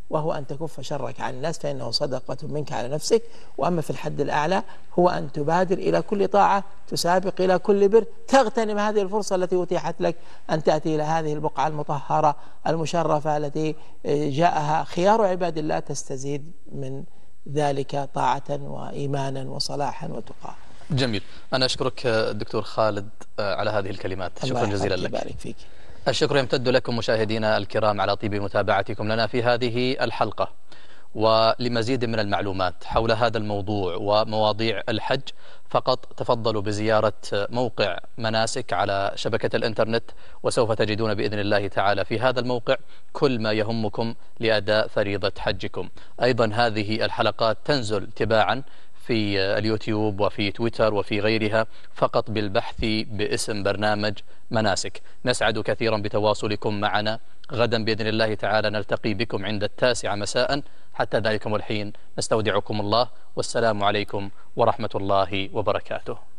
وهو أن تكف شرك عن الناس، فإنه صدقة منك على نفسك. وأما في الحد الأعلى هو أن تبادر إلى كل طاعة، تسابق إلى كل بر، تغتنم هذه الفرصة التي أتيحت لك أن تأتي إلى هذه البقعة المطهرة المشرفة التي جاءها خيار عباد الله، تستزيد من ذلك طاعة وإيمانا وصلاحا وتقى. جميل، أنا أشكرك دكتور خالد على هذه الكلمات، شكرا جزيلا لك. بارك فيك. الشكر يمتد لكم مشاهدينا الكرام على طيب متابعتكم لنا في هذه الحلقة. ولمزيد من المعلومات حول هذا الموضوع ومواضيع الحج فقط تفضلوا بزيارة موقع مناسك على شبكة الإنترنت، وسوف تجدون بإذن الله تعالى في هذا الموقع كل ما يهمكم لأداء فريضة حجكم. أيضا هذه الحلقات تنزل تباعا في اليوتيوب وفي تويتر وفي غيرها فقط بالبحث باسم برنامج مناسك. نسعد كثيرا بتواصلكم معنا. غدا بإذن الله تعالى نلتقي بكم عند 9 مساء. حتى ذلكم الحين نستودعكم الله، والسلام عليكم ورحمة الله وبركاته.